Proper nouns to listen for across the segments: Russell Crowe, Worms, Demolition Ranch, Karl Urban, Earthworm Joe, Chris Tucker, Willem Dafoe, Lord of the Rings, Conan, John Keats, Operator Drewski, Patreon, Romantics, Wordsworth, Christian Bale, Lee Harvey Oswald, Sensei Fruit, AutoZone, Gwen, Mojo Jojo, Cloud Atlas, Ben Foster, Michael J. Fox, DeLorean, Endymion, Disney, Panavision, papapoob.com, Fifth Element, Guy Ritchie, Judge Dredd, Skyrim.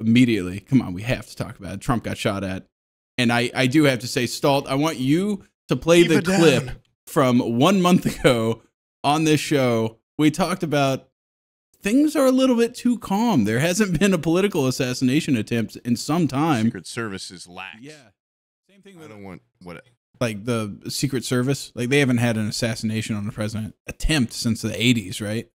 immediately. Come on, we have to talk about it. Trump got shot at. And I do have to say, Stalt, I want you to play the clip from 1 month ago on this show. We talked about things are a little bit too calm. There hasn't been a political assassination attempt in some time. Secret Service is lax. Yeah. Same thing. I don't want what. Like the Secret Service, like they haven't had an assassination on the president attempt since the 80s, right?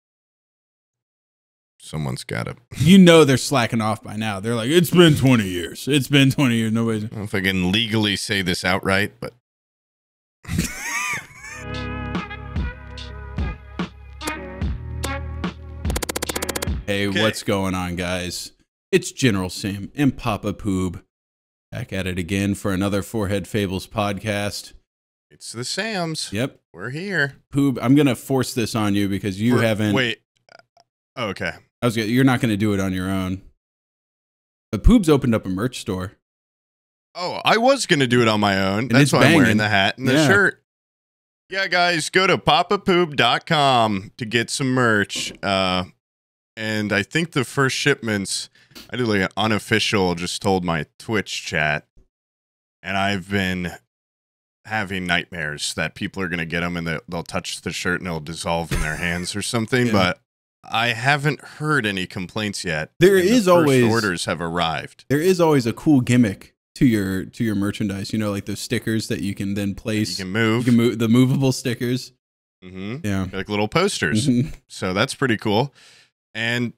Someone's got it. You know they're slacking off by now. They're like, it's been 20 years. It's been 20 years. Nobody's... I don't know if I can legally say this outright, but... Hey, okay. What's going on, guys? It's General Sam and Papa Poob. Back at it again for another Forehead Fables podcast. It's the Sams. Yep. We're here. Poob, I'm going to force this on you because you haven't... Wait. Oh, okay. You're not going to do it on your own. But Poob's opened up a merch store. Oh, I was going to do it on my own. That's why I'm wearing the hat and the shirt. Yeah, guys, go to papapoob.com to get some merch. And I think the first shipments, I did like an unofficial, just told my Twitch chat. And I've been having nightmares that people are going to get them and they'll touch the shirt and it'll dissolve in their hands or something. Yeah. But I haven't heard any complaints yet. There is always orders have arrived. There is always a cool gimmick to your merchandise. You know, like those stickers that you can then place. You can move. You can move the movable stickers. Mm-hmm. Yeah, like little posters. Mm-hmm. So that's pretty cool. And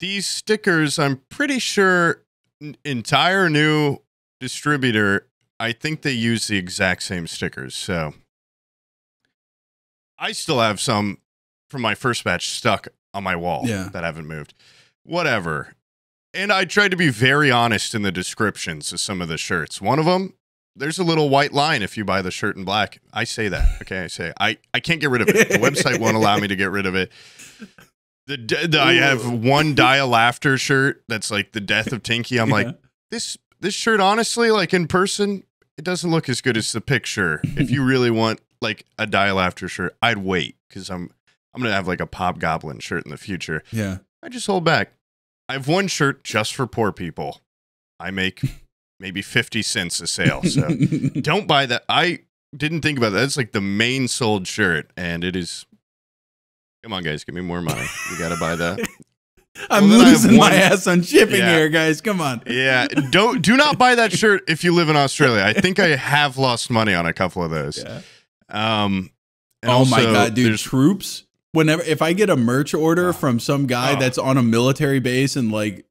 these stickers, I'm pretty sure, entire new distributor. I think they use the exact same stickers. So I still have some from my first batch stuck on my wall that haven't moved, whatever. And I tried to be very honest in the descriptions of some of the shirts. One of them, there's a little white line if you buy the shirt in black. I say that, okay? I say I can't get rid of it. The website won't allow me to get rid of it. I have one Dial After shirt that's like the death of Tinky. I'm like, this shirt, honestly, like in person, it doesn't look as good as the picture. If you really want like a Dial After shirt, I'd wait because I'm going to have like a Pop Goblin shirt in the future. Yeah. I just hold back. I have one shirt just for poor people. I make maybe 50 cents a sale. So don't buy that. I didn't think about that. That's like the main sold shirt. And it is. Come on, guys. Give me more money. You got to buy that. I'm losing my ass on shipping here, guys. Come on. Yeah. Do not buy that shirt if you live in Australia. I think I have lost money on a couple of those. Yeah. And oh, my God, dude. Troops. Whenever, if I get a merch order from some guy that's on a military base in like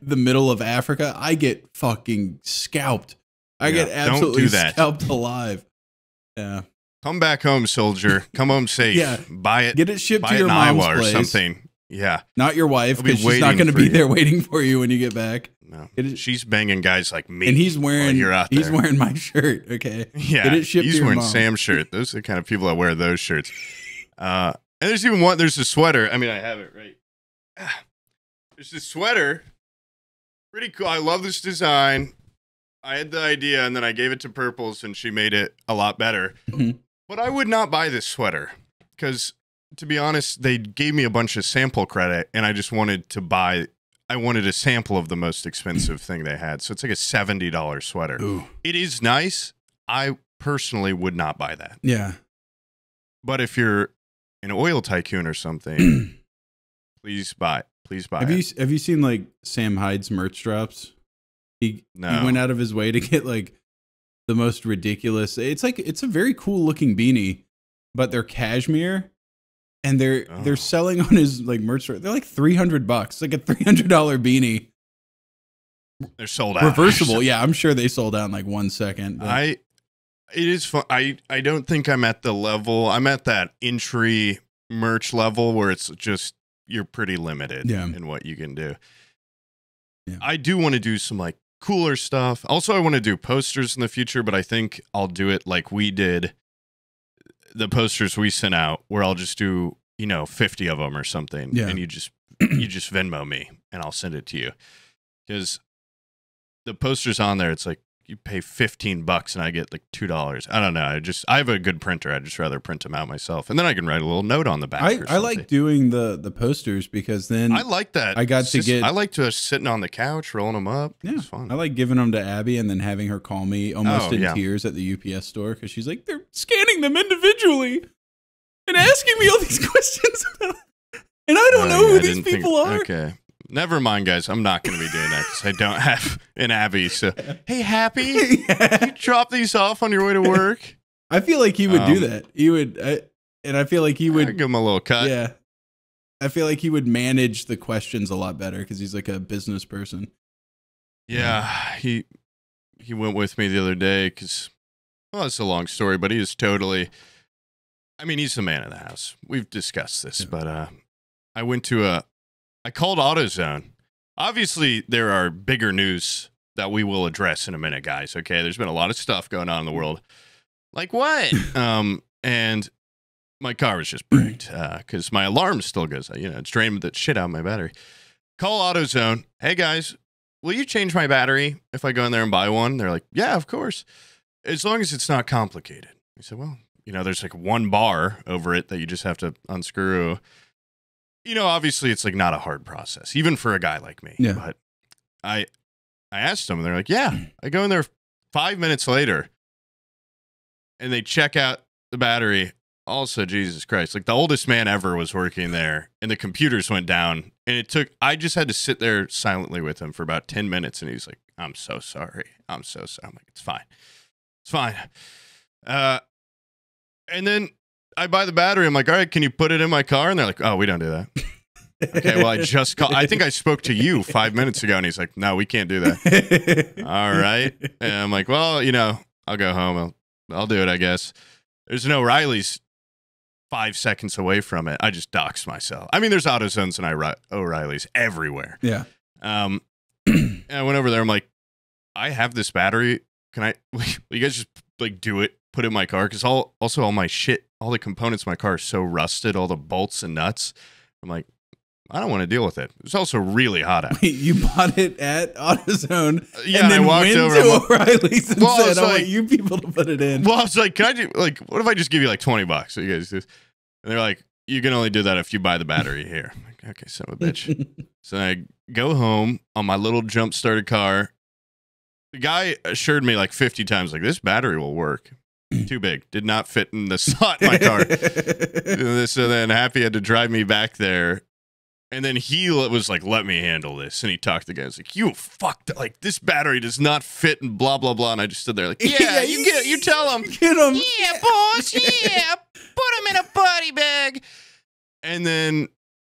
the middle of Africa, I get fucking scalped. I get absolutely scalped alive. Yeah. Come back home, soldier. Come home safe. Yeah. Buy it. Get it shipped to your mom's place. Or something. Yeah. Not your wife, because she's not going to be there waiting for you when you get back. No. She's banging guys like me. And he's wearing my shirt. Okay. Yeah. Get it shipped to your mom. He's wearing Sam's shirt. Those are the kind of people that wear those shirts. And there's even one, there's a sweater. I mean, I have it right. There's this sweater. Pretty cool. I love this design. I had the idea and then I gave it to Purples and she made it a lot better. Mm-hmm. But I would not buy this sweater because, to be honest, they gave me a bunch of sample credit and I just wanted to buy, I wanted a sample of the most expensive thing they had. So it's like a $70 sweater. Ooh. It is nice. I personally would not buy that. Yeah. But if you're an oil tycoon or something, please buy it. Please buy it. Have you seen like Sam Hyde's merch drops? He went out of his way to get like the most ridiculous. It's like, it's a very cool looking beanie, but they're cashmere and they're selling on his like merch store. They're like $300, like a $300 beanie. They're sold out. Reversible. Yeah. I'm sure they sold out in like 1 second. But. It is fun. I don't think I'm at the level. I'm at that entry merch level where it's just you're pretty limited in what you can do. Yeah. I do want to do some like cooler stuff. Also, I want to do posters in the future, but I think I'll do it like we did the posters we sent out, where I'll just do 50 of them or something, and you just Venmo me and I'll send it to you because the posters on there, it's like. you pay $15 and I get like $2. I don't know. I have a good printer. I'd just rather print them out myself, and then I can write a little note on the back. I like doing the posters because then I like that. I like to sitting on the couch rolling them up. Yeah, it's fun. I like giving them to Abby and then having her call me almost in tears at the UPS store because she's like, they're scanning them individually and asking me all these questions, and I don't know who these people are. Okay. Never mind, guys. I'm not going to be doing that because I don't have an Abby. So, hey, Happy, can you drop these off on your way to work? I feel like he would do that. He would, and I feel like he would. I'd give him a little cut. Yeah. I feel like he would manage the questions a lot better because he's like a business person. Yeah. He went with me the other day because, well, it's a long story, but he is totally, I mean, he's the man of the house. We've discussed this, but I went to I called AutoZone. Obviously, there are bigger news that we will address in a minute, guys. Okay, there's been a lot of stuff going on in the world. Like what? And my car was just bricked because my alarm still goes. You know, it's drained the shit out of my battery. Call AutoZone. Hey guys, will you change my battery if I go in there and buy one? They're like, yeah, of course, as long as it's not complicated. I said, well, you know, there's like one bar over it that you just have to unscrew. You know, obviously it's like not a hard process, even for a guy like me. Yeah. But I asked them, and they're like, yeah. I go in there 5 minutes later and they check out the battery. Also, Jesus Christ, like the oldest man ever was working there and the computers went down, and I just had to sit there silently with him for about 10 minutes. And he's like, I'm so sorry. I'm so sorry. I'm like, it's fine. It's fine. And then I buy the battery. I'm like, all right, can you put it in my car? And they're like, oh, we don't do that. Okay, well, I just called. I think I spoke to you 5 minutes ago. And he's like, no, we can't do that. All right. And I'm like, well, you know, I'll go home. I'll do it, I guess. There's no O'Reilly's 5 seconds away from it. I just doxed myself. I mean, there's AutoZones and O'Reilly's everywhere. Yeah. And I went over there. I'm like, I have this battery. Can I, will you guys just like do it, put it in my car? Because all my shit, all the components of my car are so rusted, all the bolts and nuts. I'm like, I don't want to deal with it. It's also really hot out. Wait, you bought it at AutoZone? Yeah, and I walked over to O'Reilly's and said, I want you people to put it in. Well, I was like, can I do, like, what if I just give you like $20? So you guys do this? And they're like, you can only do that if you buy the battery here. I'm like, okay, son of a bitch. So I go home on my little jump started car. The guy assured me like 50 times, like, this battery will work. Too big. Did not fit in the slot in my car. So then Happy had to drive me back there. And then he was like, let me handle this. And he talked to the guy. He's like, you fucked. Like, this battery does not fit and blah, blah, blah. And I just stood there like, yeah, you get it. You tell him. Get him. Yeah, boss. Yeah. Put him in a body bag. And then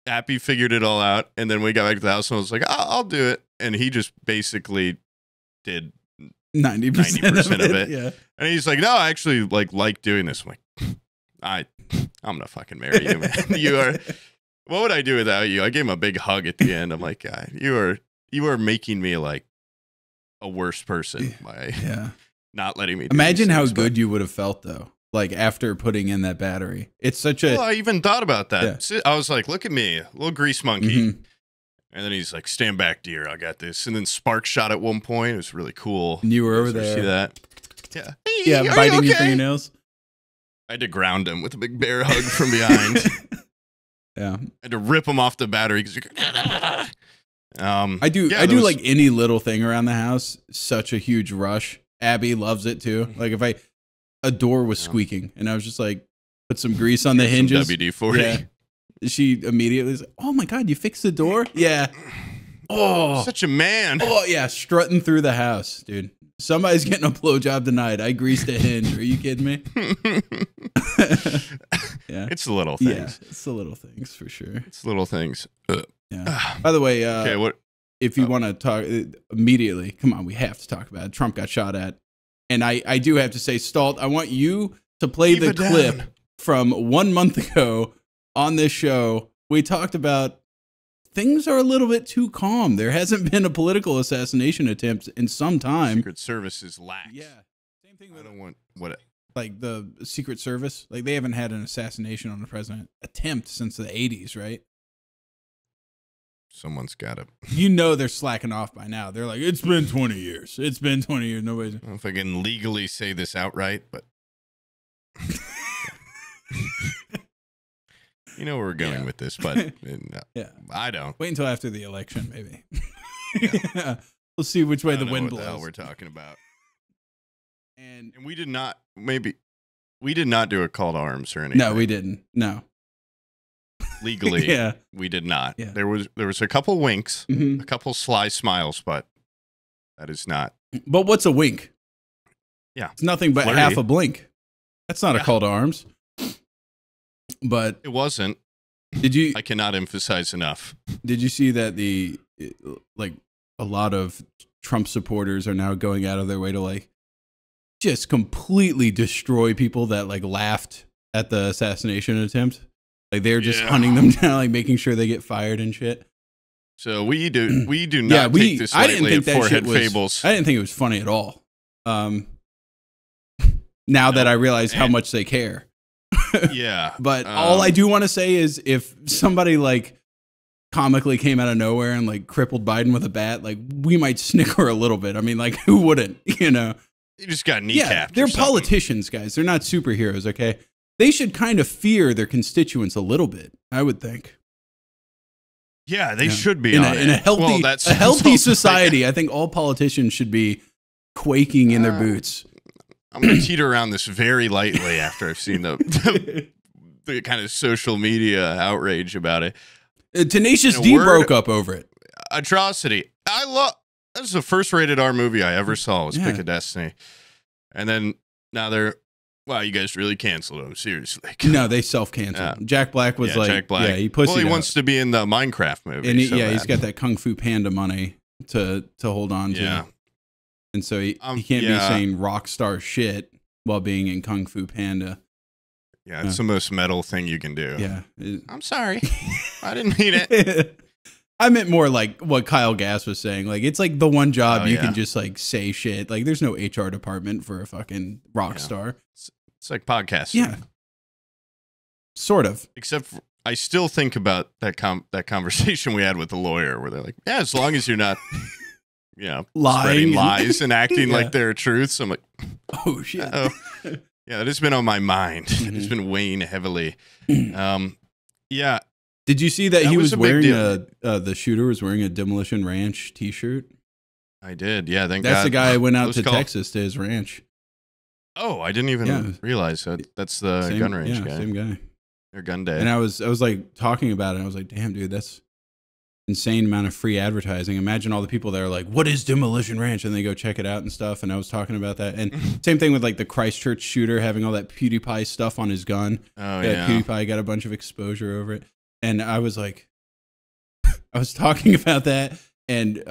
Happy figured it all out. And then we got back to the house and I was like, I'll do it. And he just basically did 90% of it. Yeah. And he's like, no, I actually like doing this. I'm like, I'm gonna fucking marry you, man. You are, what would I do without you? I gave him a big hug at the end. I'm like, God, you are making me like a worse person by not letting me do Imagine how good you would have felt though, like after putting in that battery. It's such a Well, I even thought about that. Yeah. I was like, look at me, little grease monkey. Mm-hmm. And then he's like, stand back, dear. I got this. And then spark shot at one point. It was really cool. And you were over there. See that? Yeah. Yeah, hey, biting your fingernails. I had to ground him with a big bear hug from behind. Yeah. I had to rip him off the battery. I do like any little thing around the house. Such a huge rush. Abby loves it too. Like if a door was squeaking and I was just like, put some grease on the hinges. WD-40. Yeah. She immediately is like, oh my God, you fixed the door? Yeah. Oh, such a man. Oh yeah, strutting through the house, dude. Somebody's getting a blowjob tonight. I greased a hinge. Are you kidding me? Yeah, it's the little things. Yeah, it's the little things for sure. It's little things. Yeah. By the way, okay, what? If you want to talk immediately, come on, we have to talk about it. Trump got shot at, and I do have to say, Stalt, I want you to play the clip from 1 month ago. On this show, we talked about things are a little bit too calm. There hasn't been a political assassination attempt in some time. Secret Service is lax. Yeah. Same thing. I don't want what like the Secret Service. Like they haven't had an assassination on the president attempt since the 80s, right? Someone's got it. You know they're slacking off by now. They're like, it's been 20 years. It's been 20 years. Nobody's... I don't know if I can legally say this outright, but... You know where we're going with this, but I don't. Wait until after the election, maybe. We'll see which way the wind blows. I don't know what the hell we're talking about. And we did not, maybe, we did not do a call to arms or anything. No, we didn't. No. Legally, we did not. Yeah. There was a couple winks, a couple sly smiles, but that is not. But what's a wink? Yeah, it's nothing but half a blink. That's not a call to arms. But it wasn't. Did you? I cannot emphasize enough. Did you see that like a lot of Trump supporters are now going out of their way to like just completely destroy people that like laughed at the assassination attempt? Like they're just hunting them down, like making sure they get fired and shit. So we do not take this lightly at Forehead Fables. I didn't think it was funny at all. Now that I realize how much they care. But all I do want to say is if somebody like comically came out of nowhere and like crippled Biden with a bat, like we might snicker a little bit. I mean, like who wouldn't, you know? You just got kneecapped. Yeah, they're politicians, guys. They're not superheroes, okay? They should kind of fear their constituents a little bit, I would think. Yeah, they should be in a healthy society. I think all politicians should be quaking in their boots. I'm going to teeter around this very lightly after I've seen the kind of social media outrage about it. Tenacious D broke up over it. Atrocity. I love. That was the first rated R movie I ever saw. Was Pick of Destiny, and then now they're. Wow, you guys really canceled him. Seriously. No, they self-canceled. Jack Black was like, Jack Black. He pussied he wants to be in the Minecraft movie. And he, so he's got that Kung Fu Panda money to hold on to. And so he can't be saying rock star shit while being in Kung Fu Panda. Yeah, it's the most metal thing you can do. Yeah. I'm sorry. I didn't mean it. I meant more like what Kyle Gass was saying. Like, it's like the one job you can just like say shit. Like, there's no HR department for a fucking rock star. It's like podcasting. Yeah. Sort of. Except for, I still think about that conversation we had with the lawyer where they're like, yeah, as long as you're not, you know, spreading lies and acting like they're truths. I'm like, oh, shit. Uh-oh. Yeah, it has been on my mind. It's been weighing heavily. Yeah. Did you see that he was wearing the shooter was wearing a Demolition Ranch t-shirt? I did, yeah. Thank God. That's the guy who went out to Texas to his ranch. Oh, I didn't even realize that. That's the gun range guy. Same guy. Or gun day. And I was like talking about it. And I was like, damn, dude, that's insane amount of free advertising. Imagine all the people that are like, what is Demolition Ranch? And they go check it out and stuff. And I was talking about that. And same thing with like the Christchurch shooter having all that PewDiePie stuff on his gun. Oh, yeah. PewDiePie got a bunch of exposure over it. And I was like, I was talking about that, and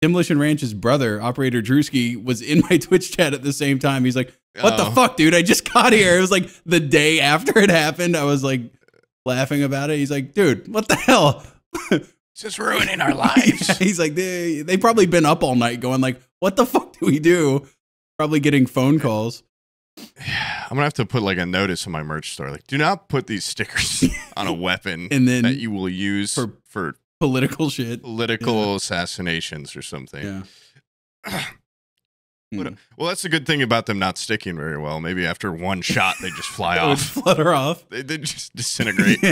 Demolition Ranch's brother, Operator Drewski, was in my Twitch chat at the same time. He's like, what the fuck, dude? I just got here. It was like the day after it happened. I was like laughing about it. He's like, dude, what the hell? It's just ruining our lives. He's like, they probably been up all night going like, what the fuck do we do? Probably getting phone calls. I'm gonna have to put like a notice in my merch store, like, do not put these stickers on a weapon and then that you will use for political shit, assassinations or something. Yeah. Well, that's a good thing about them not sticking very well. Maybe after one shot, they just fly off, flutter off. They just disintegrate.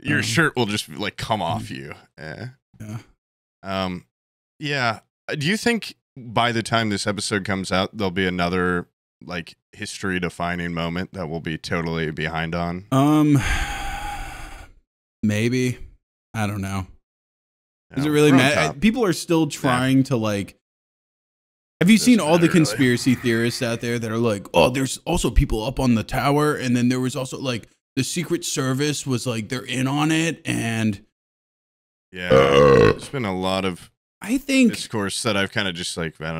Your shirt will just like come off you. Do you think by the time this episode comes out, there'll be another like history defining moment that we'll be totally behind on? Maybe. I don't know. Does it really matter? People are still trying to like, have you seen all the conspiracy theorists out there that are like, oh, there's also people up on the tower. And then there was also like the Secret Service was like, they're in on it. And yeah, there's been a lot of, I think, discourse that I've kind of just like, I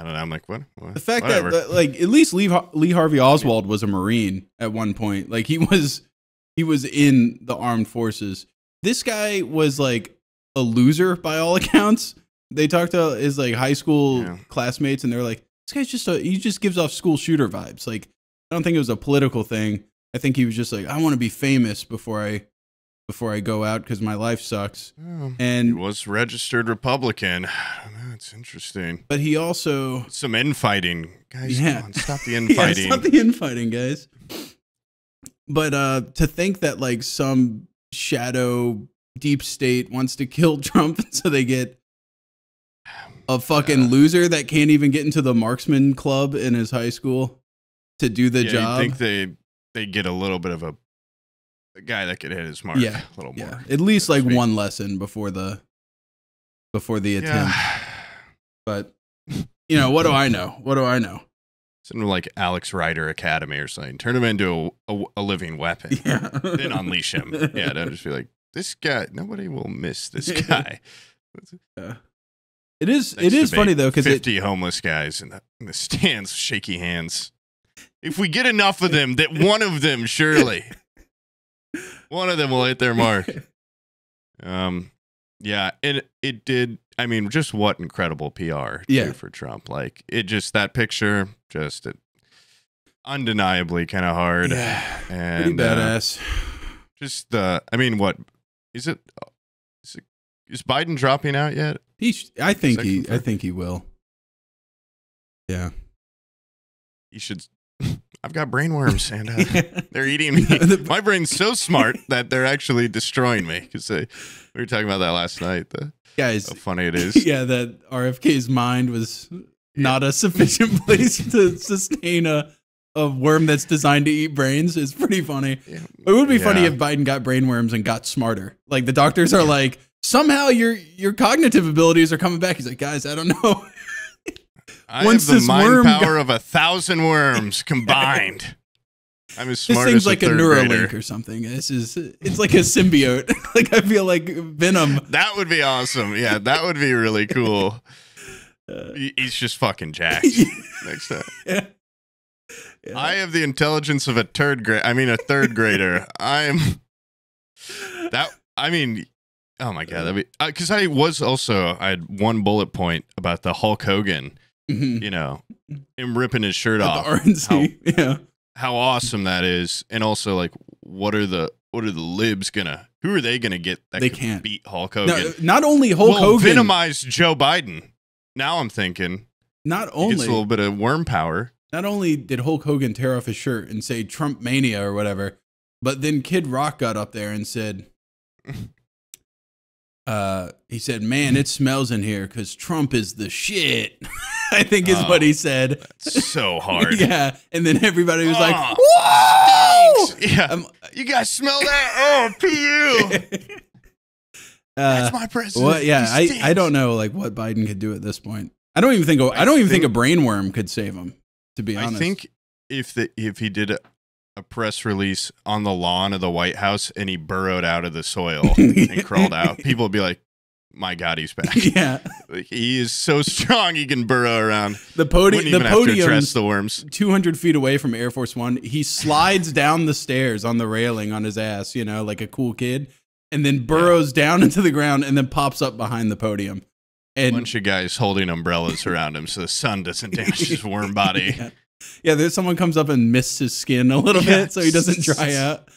don't know. I'm like, what? The fact that, like, at least Lee Harvey Oswald was a Marine at one point. Like, he was in the armed forces. This guy was like a loser by all accounts. They talked to his like high school classmates, and they're like, this guy's just he just gives off school shooter vibes. Like, I don't think it was a political thing. I think he was just like, I want to be famous before I before I go out because my life sucks. Oh, and he was registered Republican. That's interesting. But he also some infighting, guys. Yeah, come on, stop the infighting. Yeah, stop the infighting, guys. But to think that like some shadow deep state wants to kill Trump, so they get a fucking loser that can't even get into the marksman club in his high school to do the job. I think they get a little bit of a guy that could hit his mark a little more. At least like one lesson before the attempt. But you know, what do I know? What do I know? Something like Alex Rider Academy or something. Turn him into a living weapon. Yeah. Then unleash him. Yeah, don't just be like, this guy, nobody will miss this guy. It is funny, though, because 50 homeless guys in the stands, shaky hands. If we get enough of them, that one of them, surely, one of them will hit their mark. Yeah, and it did. I mean, just what incredible PR for Trump. Like, it just, that picture, just undeniably kind of hard. Yeah, and pretty badass. Just the, I mean, what, is Biden dropping out yet? I think he will. Yeah. He should, I've got brainworms and they're eating me. My brain's so smart that they're actually destroying me. Because we were talking about that last night. Guys, how funny it is. Yeah, that RFK's mind was not a sufficient place to sustain a worm that's designed to eat brains. It's pretty funny. Yeah. It would be funny if Biden got brainworms and got smarter. Like the doctors are like, somehow your cognitive abilities are coming back. He's like, guys, I don't know. I have the mind power of 1,000 worms combined. I'm as smart as a third grader. This thing's like a Neuralink or something. It's like a symbiote. Like I feel like Venom. That would be awesome. Yeah, that would be really cool. He's just fucking jacked. Next time. Yeah. Yeah. I have the intelligence of a third grader. Oh my God. That'd be, cause I had one bullet point about the Hulk Hogan, you know, him ripping his shirt off. How awesome that is. And also like, what are the libs gonna, who are they going to get that they can't beat Hulk Hogan? No, not only Hulk Hogan. Venomized Joe Biden. Now I'm thinking he gets a little bit of worm power. Not only did Hulk Hogan tear off his shirt and say Trump mania or whatever, but then Kid Rock got up there and said, he said, man, it smells in here because Trump is the shit, I think is what he said. That's so hard. Yeah. And then everybody was like, whoa! Yeah. You guys smell that? Oh, PU. That's my president. Well, yeah, I don't know like what Biden could do at this point. I don't even think a brainworm could save him, to be honest. I think if he did a press release on the lawn of the White House and he burrowed out of the soil and crawled out, people would be like, my God, he's back. Yeah. Like, he is so strong. He can burrow around. The podium address the worms. 200 feet away from Air Force One. He slides down the stairs on the railing on his ass, you know, like a cool kid, and then burrows down into the ground and then pops up behind the podium. And a bunch of guys holding umbrellas around him so the sun doesn't damage his worm body. Yeah, there's someone comes up and mists his skin a little bit so he doesn't dry out.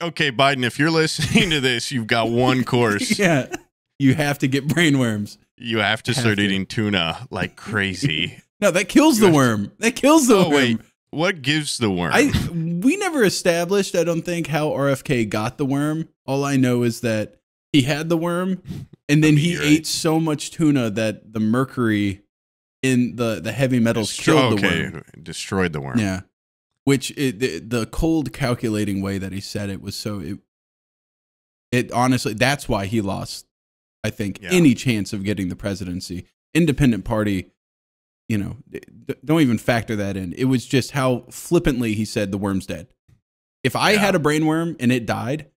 Okay, Biden, if you're listening to this, you've got one course. Yeah, you have to get brainworms. You have to start eating tuna like crazy. No, that kills the worm. That kills the worm. Wait, what gives the worm? We never established, I don't think, how RFK got the worm. All I know is that he had the worm, and then he ate so much tuna that the mercury in the heavy metals killed the worm. Destroyed the worm. Yeah, which the cold calculating way that he said it was so it honestly, that's why he lost, I think, any chance of getting the presidency. Independent party, you know, don't even factor that in. It was just how flippantly he said the worm's dead. If I had a brainworm and it died,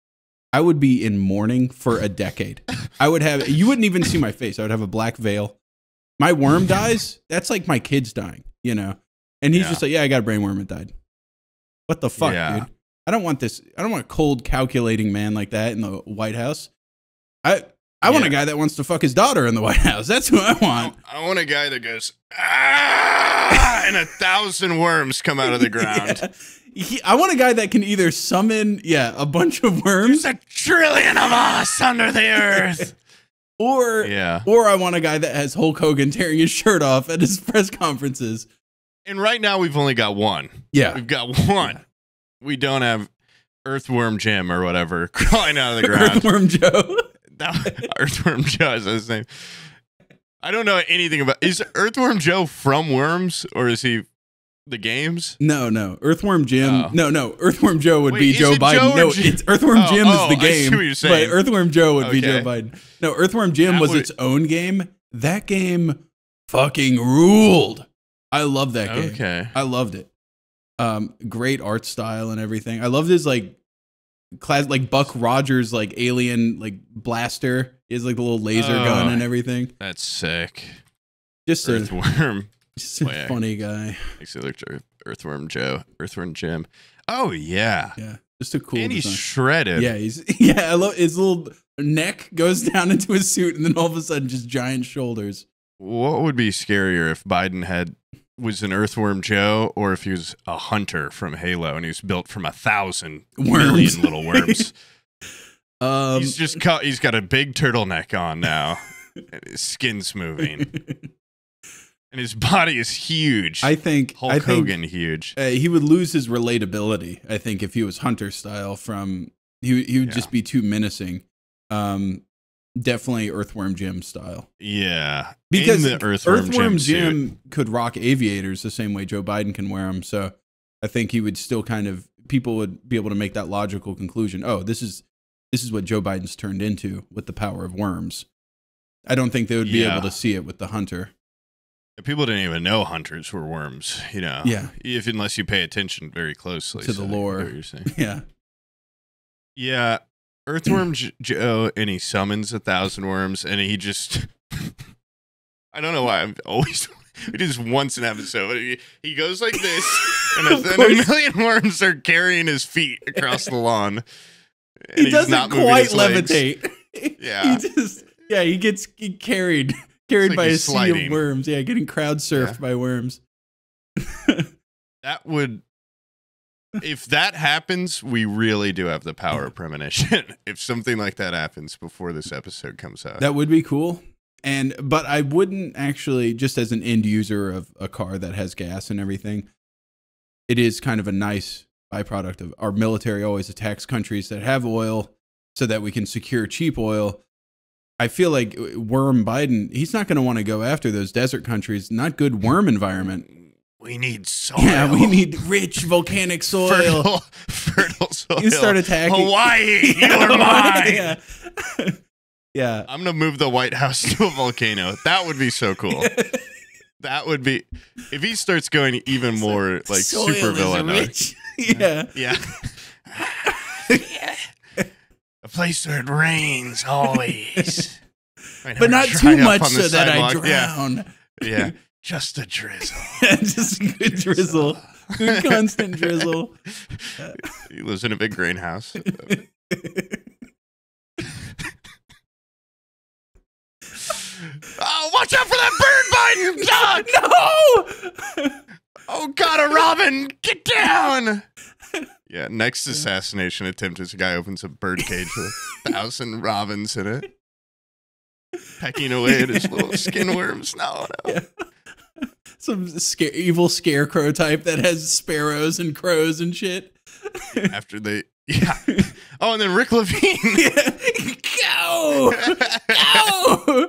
I would be in mourning for a decade. You wouldn't even see my face. I would have a black veil. My worm dies. That's like my kids dying, you know? And he's just like, yeah, I got a brain worm. It died. What the fuck, dude? I don't want this. I don't want a cold calculating man like that in the White House. I want a guy that wants to fuck his daughter in the White House. That's who I want. I want a guy that goes, ah, and 1,000 worms come out of the ground. I want a guy that can either summon, a bunch of worms. There's a trillion of us under the earth. Or I want a guy that has Hulk Hogan tearing his shirt off at his press conferences. And right now we've only got one. Yeah. We've got one. Yeah. We don't have Earthworm Jim or whatever crawling out of the ground. Earthworm Joe. Earthworm Joe is his name. I don't know anything about... Is Earthworm Joe from Worms, or is he the games? No, no. Earthworm Jim... Oh. No, no. Earthworm Joe would be Joe Biden. Joe it's Earthworm Jim is the game. I see what you're saying. But Earthworm Joe would be Joe Biden. No, Earthworm Jim was its own game. That game fucking ruled. I love that game. Okay. I loved it. Great art style and everything. I loved his like Buck Rogers alien blaster. He has the little laser gun and everything. That's sick. Just Earthworm. Just a funny guy. Makes it look Earthworm Joe, Earthworm Jim. Oh yeah. Yeah. Just a cool design. And he's shredded. Yeah, I love his little neck goes down into his suit and then all of a sudden just giant shoulders. What would be scarier if Biden was an Earthworm Joe, or if he was a hunter from Halo and he was built from 1,000 million little worms? He's got a big turtleneck on now. His skin's moving, and his body is huge. I think Hulk Hogan huge. He would lose his relatability, I think, if he was Hunter style. He would just be too menacing. Definitely Earthworm Jim style. Yeah, because Earthworm Jim could rock aviators the same way Joe Biden can wear them. So I think he would still people would be able to make that logical conclusion. Oh, this is what Joe Biden's turned into with the power of worms. I don't think they would be able to see it with the hunter. People didn't even know hunters were worms. You know. Yeah. Unless you pay attention very closely to the lore. You're saying. Yeah. Yeah. Earthworm Joe, and he summons 1,000 worms, and he just... I don't know why I'm always... It is once an episode. He goes like this, and then a million worms are carrying his feet across the lawn. And he doesn't quite levitate. Yeah. He gets carried. Carried by a sea of worms. Yeah, getting crowd surfed by worms. That would... If that happens, we really do have the power of premonition. If something like that happens before this episode comes out, that would be cool. But I wouldn't actually, just as an end user of a car that has gas and everything, it is kind of a nice byproduct of our military always attacks countries that have oil so that we can secure cheap oil. I feel like Worm Biden, he's not going to want to go after those desert countries, not good worm environment. We need soil. Yeah, we need rich volcanic soil. Fertile soil. You start attacking Hawaii. Yeah, you're mine. Yeah. Yeah. I'm gonna move the White House to a volcano. That would be so cool. That would be if he starts going even more like super villain. Yeah. Yeah. Yeah. A place where it rains always. Right, but not too much so that I drown. Yeah. Yeah. Just a drizzle. Just a good drizzle. Good constant drizzle. He lives in a big greenhouse. Oh, watch out for that bird biting! No! Oh, God, a robin! Get down! Yeah, next assassination attempt is a guy opens a bird cage with 1,000 robins in it. Pecking away at his little skin worms. No. Yeah. Some evil scarecrow type that has sparrows and crows and shit. After they... Yeah. Oh, and then Rick Levine. Yeah. Go! Go!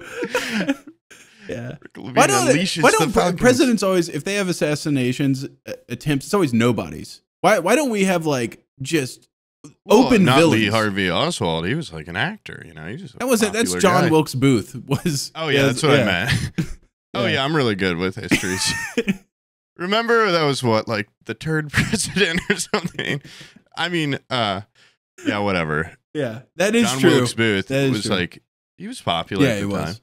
Yeah. Rick Levine why don't presidents always, if they have assassinations attempts, it's always nobodies. Why don't we have, like, just... open villains. Lee Harvey Oswald, he was like an actor, you know. He just that's John Wilkes Booth was. Oh yeah, that's what I meant. Oh yeah, I'm really good with histories. Remember that was what, like the third president or something. I mean, yeah, whatever. Yeah, that is true. John Wilkes Booth was like he was popular at the time.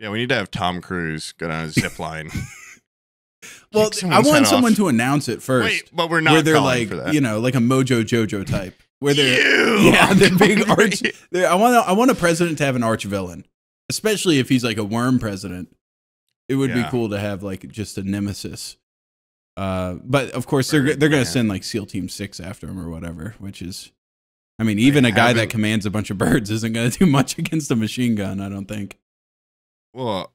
Yeah, we need to have Tom Cruise go on a zip line. Well, I want someone to announce it first. Wait, but we're not. Where they're like, for that. You know, like a Mojo Jojo type. Where they're, they're big arch. I want a president to have an arch villain, especially if he's like a worm president. It would be cool to have like just a nemesis. But of course they're gonna send like SEAL Team 6 after him or whatever, which is, I mean, even a guy that commands a bunch of birds isn't gonna do much against a machine gun, I don't think. Well,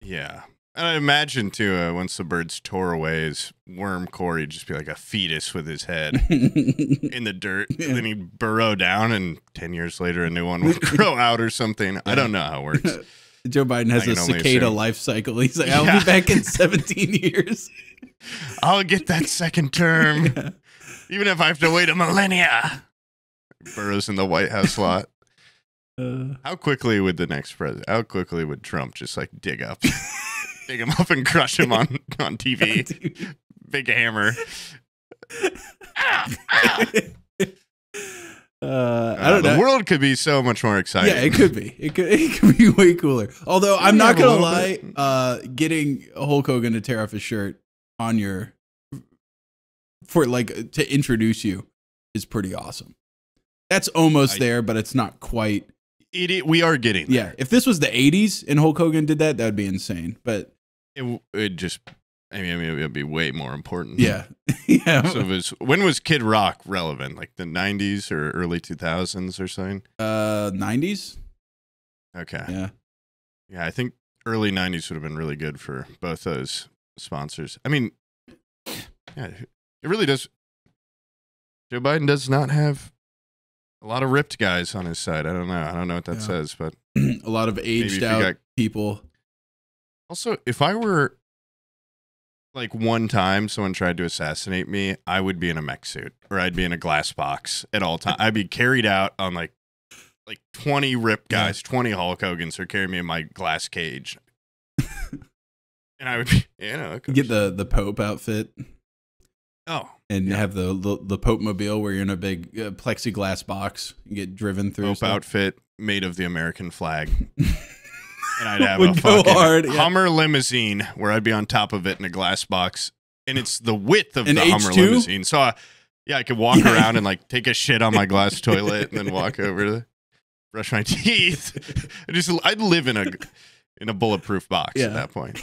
yeah. And I imagine too, once the birds tore away, his worm core, he'd just be like a fetus with his head in the dirt. Yeah. And then he'd burrow down, and 10 years later, a new one would grow out or something. Yeah. I don't know how it works. Joe Biden has a cicada life cycle. He's like, I'll be back in 17 years. I'll get that second term, even if I have to wait a millennia. Burrows in the White House lot. How quickly would the next president? How quickly would Trump just like dig up? Dig him up and crush him on TV. Big hammer. I don't know. The world could be so much more exciting. Yeah, it could be. It could be way cooler. Although I'm not gonna lie, getting Hulk Hogan to tear off his shirt on your to introduce you is pretty awesome. That's almost there, but it's not quite. We are getting there. Yeah, if this was the 80s and Hulk Hogan did that, that would be insane. But it just, I mean, it would be way more important. Yeah. Yeah. So when was Kid Rock relevant? Like the 90s or early 2000s or something? 90s? Okay. Yeah. Yeah, I think early 90s would have been really good for both those sponsors. I mean, yeah, it really does. Joe Biden does not have a lot of ripped guys on his side. I don't know what that says, but a lot of aged out people. Also, if I were like one time someone tried to assassinate me, I would be in a mech suit or I'd be in a glass box at all times. I'd be carried out on like 20 ripped guys, 20 Hulk Hogans are carrying me in my glass cage. And I would be, you know, get the Pope outfit. Oh. And have the Pope Mobile where you're in a big plexiglass box and get driven through. Pope outfit made of the American flag. And I'd have a fucking Hummer limousine where I'd be on top of it in a glass box. And it's the width of the Hummer limousine. So, I could walk around and like take a shit on my glass toilet and then walk over to brush my teeth. I'd live in a bulletproof box at that point.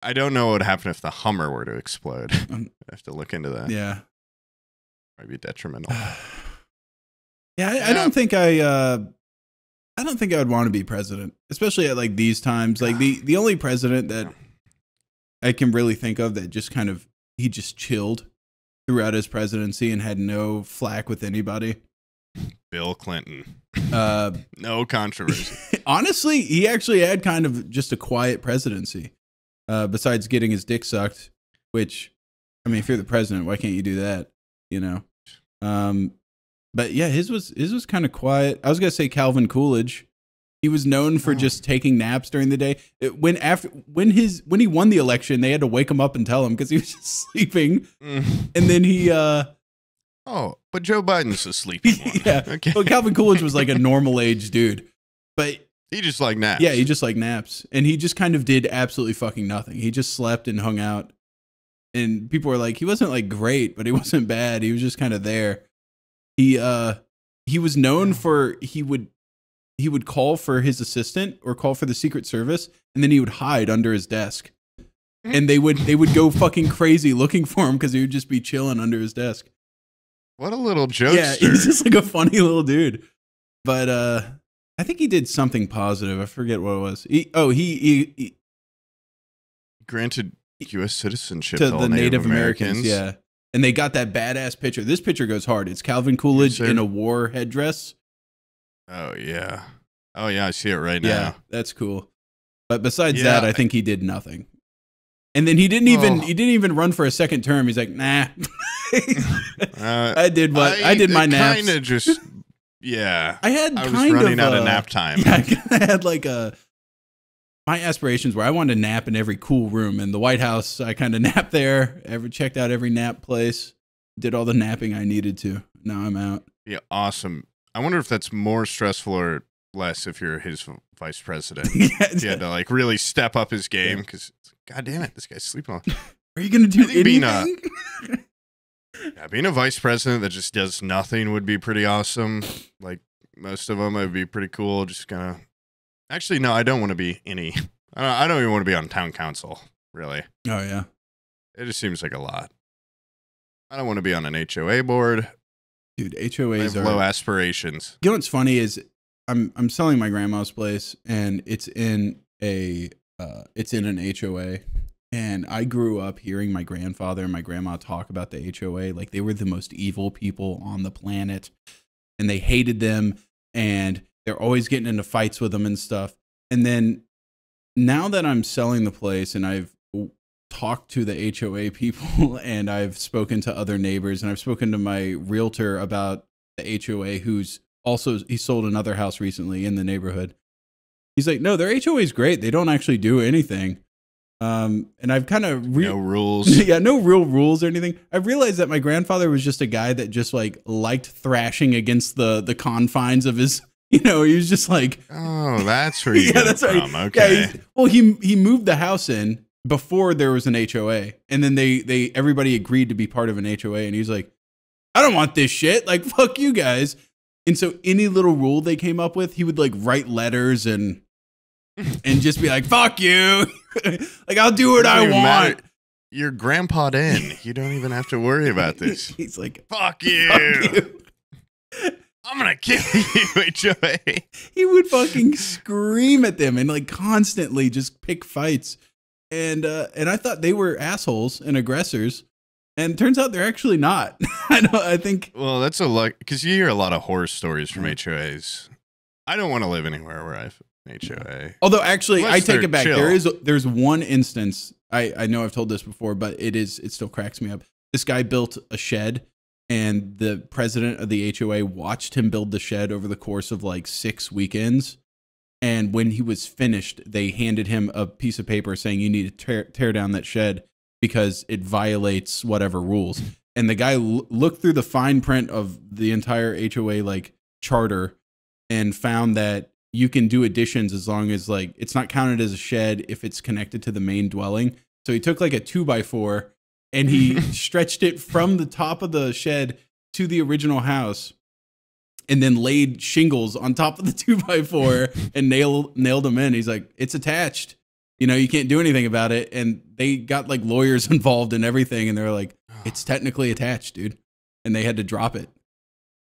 I don't know what would happen if the Hummer were to explode. I have to look into that. Yeah. Might be detrimental. I don't think I don't think I would want to be president, especially at like these times. Like the only president that I can really think of that just kind of, he just chilled throughout his presidency and had no flack with anybody. Bill Clinton. No controversy. Honestly, he actually had kind of just a quiet presidency. Besides getting his dick sucked, which, I mean, if you're the president, why can't you do that? You know? But yeah, his was kind of quiet. I was going to say Calvin Coolidge. He was known for just taking naps during the day. When he won the election, they had to wake him up and tell him because he was just sleeping. And then he, but Joe Biden's a sleepy one. Okay. Well, Calvin Coolidge was like a normal age dude, but he just like naps. Yeah, he just like naps. And he just kind of did absolutely fucking nothing. He just slept and hung out. And people were like, he wasn't like great, but he wasn't bad. He was just kind of there. He was known for, he would call for his assistant or call for the Secret Service, and then he would hide under his desk. And they would go fucking crazy looking for him because he would just be chilling under his desk. What a little jokester. Yeah, he's just like a funny little dude. But I think he did something positive. I forget what it was. He granted U.S. citizenship to the Native Americans. Yeah, and they got that badass picture. This picture goes hard. It's Calvin Coolidge in a war headdress. Oh yeah, I see it right now. Yeah, that's cool. But besides that, I think he did nothing. And then he didn't even run for a second term. He's like, nah. I did my naps. Kind of just. Yeah, I was running out of nap time. Yeah, I had like my aspirations where I wanted to nap in every cool room in the White House. I kind of napped there, checked out every nap place, did all the napping I needed to. Now I'm out. Yeah, awesome. I wonder if that's more stressful or less if you're his vice president. He had to like really step up his game because, god damn it, this guy's sleeping on. Are you gonna do anything? Being a vice president that just does nothing would be pretty awesome. Like most of them, it would be pretty cool. Just kind of. Actually, no, I don't want to be any. I don't even want to be on town council, really. Oh yeah. It just seems like a lot. I don't want to be on an HOA board. Dude, HOAs I have low aspirations. You know what's funny is I'm selling my grandma's place, and it's in an HOA. And I grew up hearing my grandfather and my grandma talk about the HOA. Like, they were the most evil people on the planet, and they hated them, and they're always getting into fights with them and stuff. And then now that I'm selling the place and I've talked to the HOA people and I've spoken to other neighbors and I've spoken to my realtor about the HOA, who's also, he sold another house recently in the neighborhood. He's like, no, their HOA is great. They don't actually do anything. And I've kind of no rules. Yeah, no real rules or anything. I realized that my grandfather was just a guy that just like liked thrashing against the confines of his, you know, he was just like, oh, that's where you yeah, that's right. Okay. Yeah, well, he moved the house in before there was an HOA, and then everybody agreed to be part of an HOA, and he's like, I don't want this shit. Like, fuck you guys. And so any little rule they came up with, he would like write letters and just be like, fuck you. Like, I'll do what I want. Matter. You're grandpa'd in. You don't even have to worry about this. He's like, fuck you. Fuck you. I'm going to kill you, HOA. He would fucking scream at them and like constantly just pick fights. And I thought they were assholes and aggressors. And turns out they're actually not. I think. Well, that's a luck, because you hear a lot of horror stories from HOAs. I don't want to live anywhere where I've HOA. Although actually, I take it back. Chill. There's one instance, I know I've told this before, but it still cracks me up. This guy built a shed, and the president of the HOA watched him build the shed over the course of like 6 weekends. And when he was finished, they handed him a piece of paper saying, you need to tear down that shed because it violates whatever rules. And the guy looked through the fine print of the entire HOA like charter and found that you can do additions as long as like it's not counted as a shed if it's connected to the main dwelling. So he took like a 2x4 and he stretched it from the top of the shed to the original house, and then laid shingles on top of the 2x4 and nailed them in. He's like, it's attached. You know, you can't do anything about it. And they got like lawyers involved and everything, and they're like, it's technically attached, dude. And they had to drop it.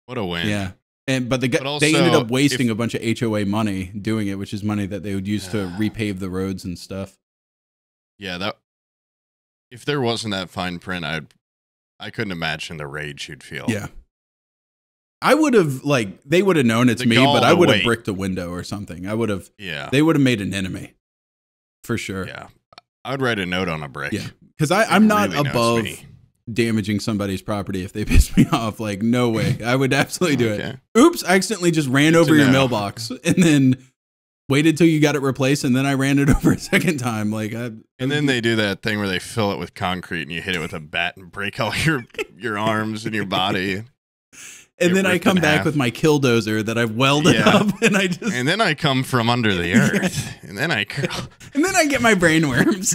What a win. Yeah. And but they ended up wasting a bunch of HOA money doing it, which is money that they would use to repave the roads and stuff. Yeah, that if there wasn't that fine print, I couldn't imagine the rage you'd feel. Yeah. I would have like they would have known it's me, but I would have bricked a window or something. I would have they would have made an enemy. For sure. Yeah. I'd write a note on a brick. Yeah. Because I'm not really above damaging somebody's property if they piss me off. Like, no way. I would absolutely do it. Oops, I accidentally just ran over your mailbox and then waited till you got it replaced, and then I ran it over a second time. Like, and then they do that thing where they fill it with concrete and you hit it with a bat and break all your arms and your body. And then I come back with my killdozer that I've welded up, and I just... And then I come from under the earth, and then I curl. And then I get my brainworms.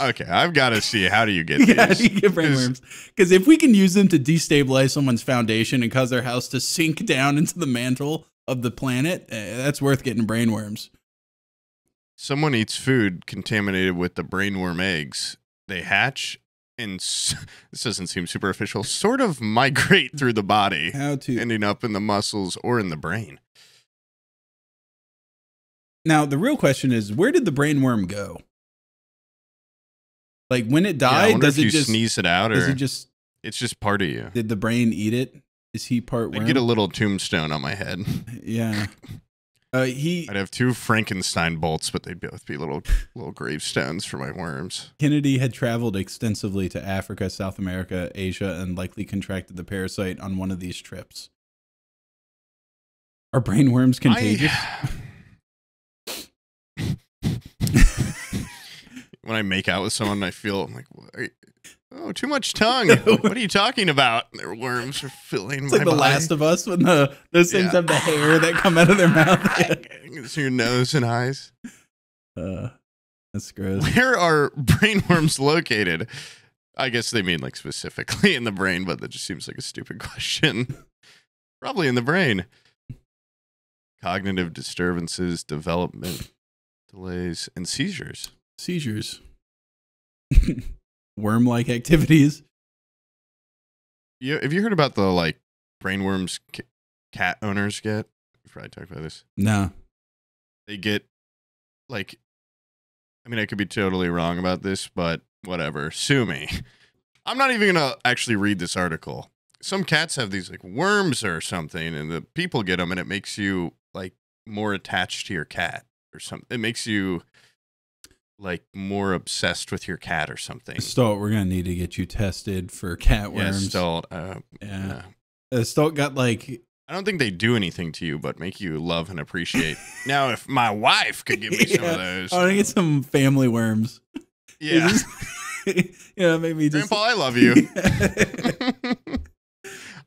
Okay, I've got to see, how do you get these? How do you get brainworms? Because if we can use them to destabilize someone's foundation and cause their house to sink down into the mantle of the planet, that's worth getting brainworms. Someone eats food contaminated with the brainworm eggs. They hatch. And this doesn't seem superficial, sort of migrate through the body, ending up in the muscles or in the brain. Now, the real question is, where did the brainworm go? Like, when it died, does it just sneeze it out, or is it just, it's just part of you? Did the brain eat it? Is he part worm? I get a little tombstone on my head. Yeah. I'd have 2 Frankenstein bolts, but they'd both be little gravestones for my worms. Kennedy had traveled extensively to Africa, South America, Asia, and likely contracted the parasite on one of these trips. Are brainworms contagious? When I make out with someone, I'm like, oh, too much tongue. What are you talking about? Their worms are filling my body. It's like The Last of Us when those things have the hair that come out of their mouth. It's your nose and eyes. That's gross. Where are brainworms located? I guess they mean like specifically in the brain, but that just seems like a stupid question. Probably in the brain. Cognitive disturbances, development delays, and seizures. worm-like activities. Yeah, have you heard about the like brainworms cat owners get? We've probably talked about this. No. They get like, I mean, I could be totally wrong about this, but whatever. Sue me. I'm not even going to actually read this article. Some cats have these like worms or something, and the people get them, and it makes you like more attached to your cat or something. It makes you like more obsessed with your cat or something. Stolt, we're going to need to get you tested for cat worms. Yeah, Stolt. Yeah. Stolt got like... I don't think they do anything to you, but make you love and appreciate. Now, if my wife could give me some of those. I want to get some family worms. Yeah. Yeah, maybe just... Grandpa, I love you.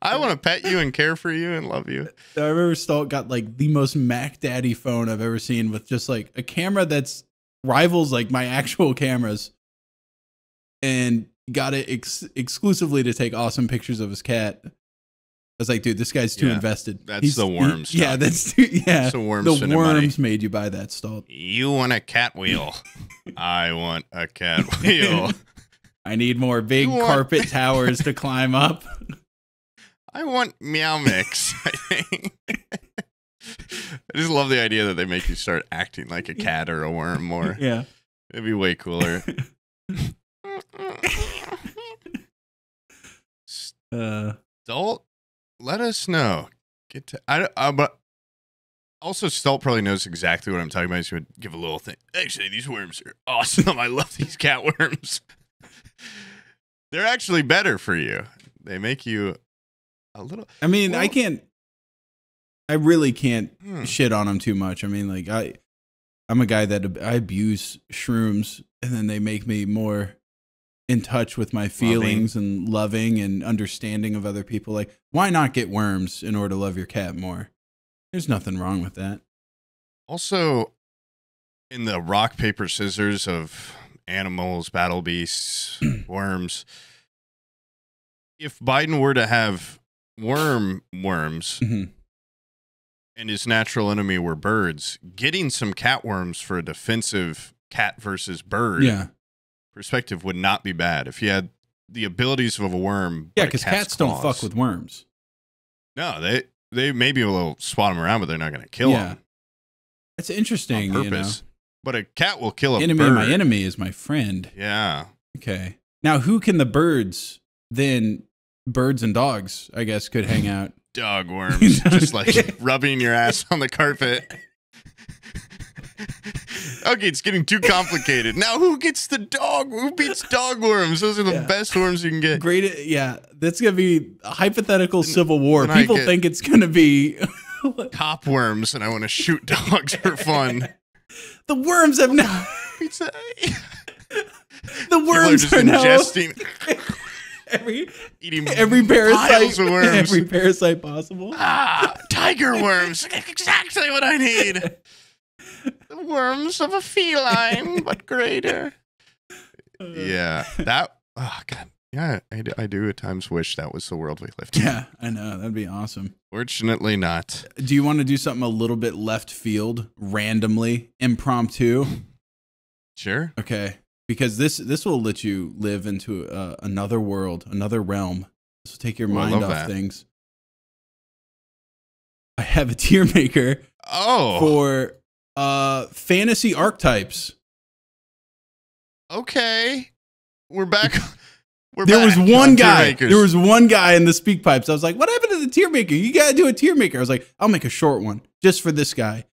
I want to pet you and care for you and love you. I remember Stolt got like the most Mac Daddy phone I've ever seen, with just like a camera that's rivals like my actual cameras, and got it exclusively to take awesome pictures of his cat. I was like, dude, this guy's too invested. That's the worms. Yeah, that's too, yeah. The worms made you buy that, Stolt. You want a cat wheel. I want a cat wheel. I need more big carpet towers to climb up. I want Meow Mix, I think. I just love the idea that they make you start acting like a cat or a worm more. Yeah. It'd be way cooler. Stolt. Let us know. Get to, but also Stolt probably knows exactly what I'm talking about. She would give a little thing. Actually, these worms are awesome. I love these cat worms. They're actually better for you. They make you a little. I mean, well, I really can't shit on them too much. I mean, like I'm a guy that I abuse shrooms, and then they make me more in touch with my feelings and loving and understanding of other people. Like, why not get worms in order to love your cat more? There's nothing wrong with that. Also, in the rock, paper, scissors of animals, battle beasts, worms, if Biden were to have worms and his natural enemy were birds, getting some catworms for a defensive cat versus bird perspective would not be bad if he had the abilities of a worm. Yeah, because cats don't fuck with worms. No, they maybe will swat them around, but they're not going to kill them. That's interesting. On purpose. You know? But a cat will kill a bird. My enemy is my friend. Yeah. Okay. Now, who can the birds then? Birds and dogs, I guess, could hang out. Dog worms, just like rubbing your ass on the carpet. Okay, it's getting too complicated. Now, who gets the dog? Who beats dog worms? Those are the best worms you can get. Great, yeah. That's gonna be a hypothetical civil war. People think it's gonna be cop worms, and I want to shoot dogs for fun. The worms have now. The worms are now ingesting every parasite. Of worms. Every parasite possible. Ah, tiger worms. Exactly what I need. The worms of a feline, but greater. Yeah, that. Oh God, yeah, I do at times wish that was the world we lived in. Yeah, I know, that'd be awesome. Fortunately, not. Do you want to do something a little bit left field, randomly, impromptu? Sure. Okay, because this will let you live into another world, another realm. This will take your mind off things. I have a tier maker. Oh. For. Fantasy archetypes. Okay. We're back. There was one guy. There was one guy in the speak pipes. I was like, what happened to the tier maker? You got to do a tier maker. I was like, I'll make a short one just for this guy.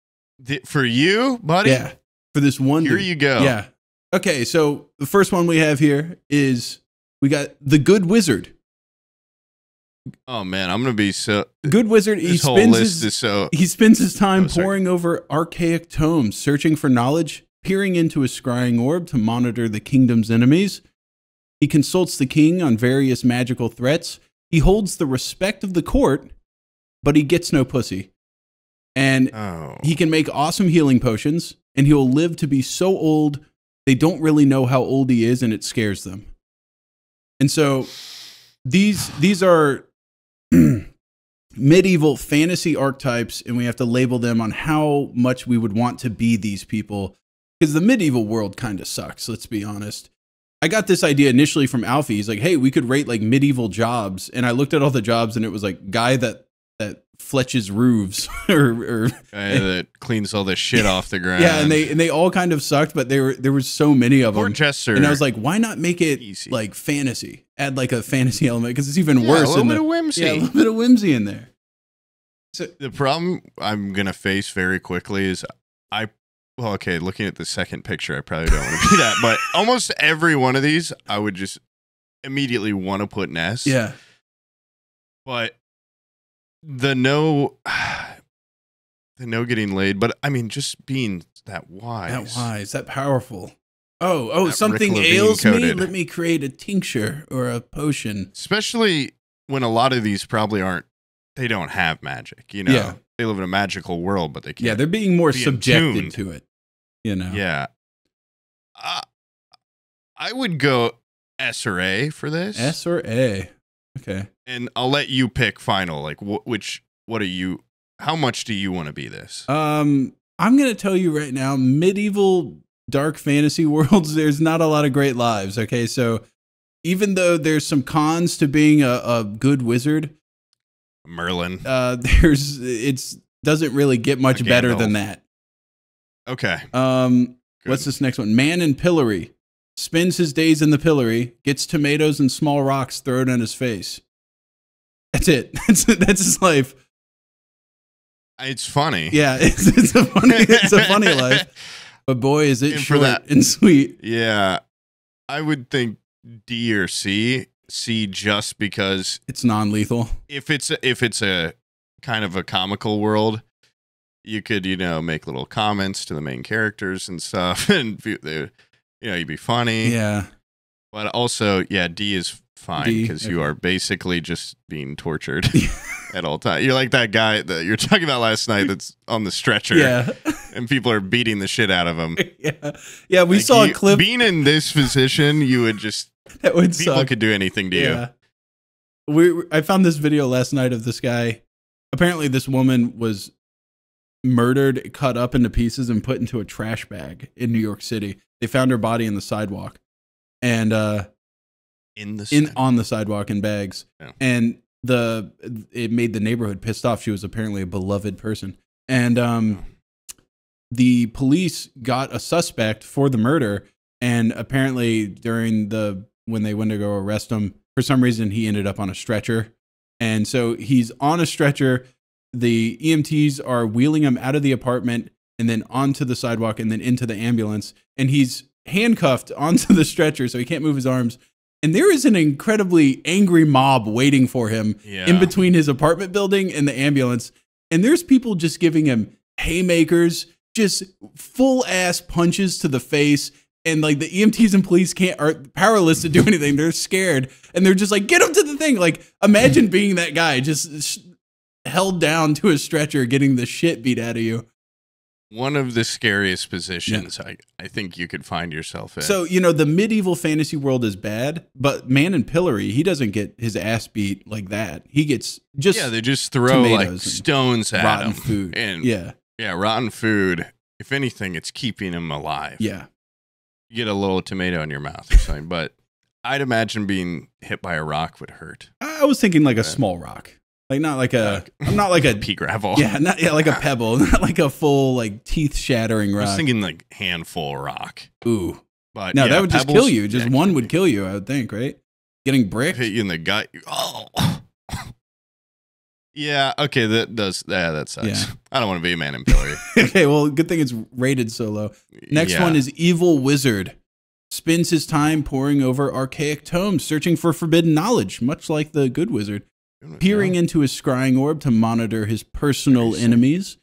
For you, buddy? Yeah. For this one. Here you go. Yeah. Okay. So the first one we have here is we got the Good Wizard. Oh man, I'm gonna be so Good Wizard. He spends his time poring over archaic tomes, searching for knowledge, peering into a scrying orb to monitor the kingdom's enemies. He consults the king on various magical threats. He holds the respect of the court, but he gets no pussy. And he can make awesome healing potions, and he'll live to be so old they don't really know how old he is, and it scares them. And so these are medieval fantasy archetypes, and we have to label them on how much we would want to be these people, because the medieval world kind of sucks, let's be honest. I got this idea initially from Alfie. He's like, hey, we could rate like medieval jobs. And I looked at all the jobs and it was like guy that fletches roofs or guy that cleans all the shit off the ground. Yeah. And they all kind of sucked, but there was so many of them. Porchester. And I was like, why not make it easy, like fantasy, add like a fantasy element. Cause it's even worse. A little bit of whimsy. Yeah, a little bit of whimsy in there. So the problem I'm going to face very quickly is well, okay, looking at the second picture, I probably don't want to do that, but almost every one of these, I would just immediately want to put an S. Yeah. But the no getting laid, but I mean, just being that wise. That wise, that powerful. Oh, that something ails me? Let me create a tincture or a potion. Especially when a lot of these probably aren't, they don't have magic, you know? Yeah. They live in a magical world, but they can't. Yeah, they're being more subjected to it, you know? Yeah. I would go S or A for this. S or A. Okay. And I'll let you pick final. Like, what are you, how much do you want to be this? I'm going to tell you right now, medieval dark fantasy worlds, there's not a lot of great lives, okay? So even though there's some cons to being a good wizard, Merlin. It doesn't really get much better than that. Okay. Good. What's this next one? Man in Pillory. Spends his days in the pillory, gets tomatoes and small rocks thrown in his face. That's it. That's his life. It's funny. Yeah, it's a funny life. But boy, is it short and sweet. Yeah. I would think D or C. C, just because it's non-lethal. If it's a kind of a comical world, you could, you know, make little comments to the main characters and stuff, and you'd be funny. Yeah, but also, yeah, D is fine because you are basically just being tortured at all times. You're like that guy that you're talking about last night that's on the stretcher. Yeah. And people are beating the shit out of him. Yeah, yeah. We like saw a clip. Being in this position, you would just. That would suck. People could do anything to you. I found this video last night of this guy. Apparently, this woman was murdered, cut up into pieces, and put into a trash bag in New York City. They found her body in the sidewalk, and on the sidewalk in bags. Yeah. And it made the neighborhood pissed off. She was apparently a beloved person, and the police got a suspect for the murder. And apparently, when they went to go arrest him, for some reason, he ended up on a stretcher. And so he's on a stretcher. The EMTs are wheeling him out of the apartment and then onto the sidewalk and then into the ambulance. And he's handcuffed onto the stretcher, so he can't move his arms. And there is an incredibly angry mob waiting for him in between his apartment building and the ambulance. And there's people just giving him haymakers, just full-ass punches to the face. And like the EMTs and police are powerless to do anything. They're scared. And they're just like, get him to the thing. Like, imagine being that guy just held down to a stretcher, getting the shit beat out of you. One of the scariest positions I think you could find yourself in. So, you know, the medieval fantasy world is bad, but Man in Pillory, he doesn't get his ass beat like that. He gets just. Yeah, they just throw like stones at rotten him. Food. And, yeah, rotten food. If anything, it's keeping him alive. Yeah. You get a little tomato in your mouth or something, but I'd imagine being hit by a rock would hurt. I was thinking like a small rock, like not like a, not like a pea gravel. Yeah, not like a pebble, not like a full like teeth shattering rock. I was thinking like handful rock. Ooh, but no, yeah, that would just kill you. Just one would kill you, I would think, right? Getting bricked, hit you in the gut. Oh, yeah. Okay, that does. Yeah, that sucks. Yeah. I don't want to be a man in pillory. Okay, well, good thing it's rated so low. Next one is Evil Wizard. Spends his time poring over archaic tomes, searching for forbidden knowledge, much like the Good Wizard. Peering into his scrying orb to monitor his personal enemies.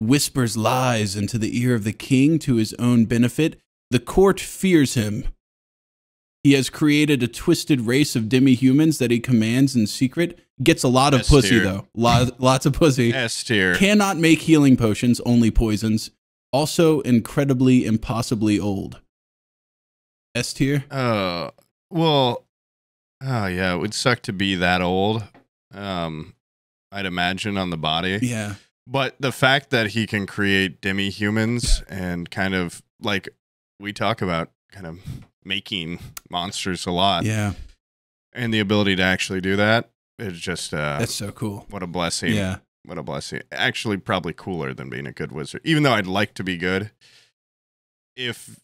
Whispers lies into the ear of the king to his own benefit. The court fears him. He has created a twisted race of demi-humans that he commands in secret. Gets a lot of pussy, though. Lots of pussy. S tier. Cannot make healing potions, only poisons. Also incredibly, impossibly old. S tier? Yeah, it would suck to be that old, I'd imagine, on the body. Yeah. But the fact that he can create demi-humans and kind of, like we talk about, kind of making monsters a lot. Yeah. And the ability to actually do that is just that's so cool. What a blessing. Yeah. What a blessing. Actually, probably cooler than being a good wizard, even though I'd like to be good. If,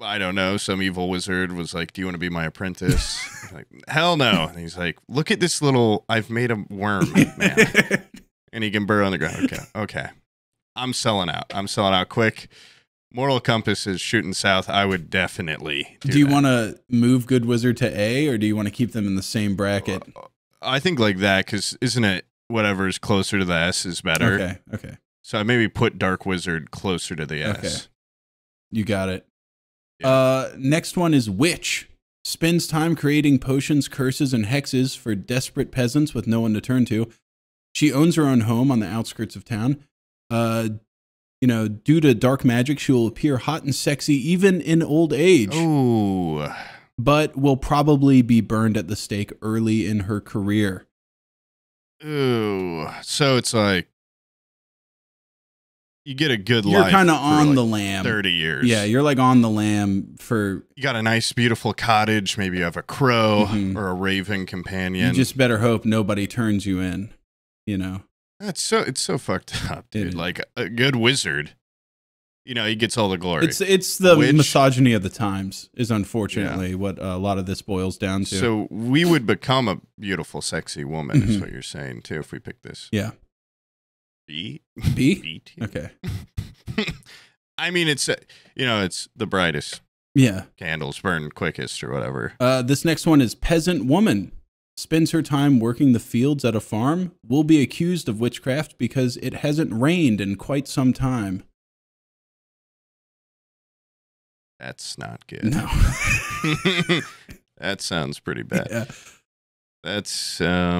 I don't know, some evil wizard was like, do you want to be my apprentice? Like, hell no. And he's like, look at this little, I've made a worm, man. And he can burrow on the ground. Okay. Okay. I'm selling out. I'm selling out quick. Moral compass is shooting south. I would definitely do you want to move good wizard to A, or do you want to keep them in the same bracket? I think like that, because isn't it whatever's closer to the S is better? Okay. Okay. So I maybe put dark wizard closer to the S. Okay. You got it. Yeah. Next one is witch. Spends time creating potions, curses, and hexes for desperate peasants with no one to turn to. She owns her own home on the outskirts of town. You know, due to dark magic, she will appear hot and sexy even in old age. Ooh. But will probably be burned at the stake early in her career. Ooh. So it's like you get a good life. You're kind of on like the lam. 30 years. Yeah, you're like on the lam for... You got a nice, beautiful cottage. Maybe you have a crow or a raven companion. You just better hope nobody turns you in, you know. It's so fucked up, dude. Like a good wizard, you know, he gets all the glory. It's the misogyny of the times is unfortunately what a lot of this boils down to. So we would become a beautiful, sexy woman is what you're saying too if we pick this. Yeah. B? B? B tier. Okay. I mean, it's, you know, it's the brightest. Yeah. Candles burn quickest or whatever. This next one is peasant woman. Spends her time working the fields at a farm, will be accused of witchcraft because it hasn't rained in quite some time. That's not good. No. That sounds pretty bad. Yeah. That's, I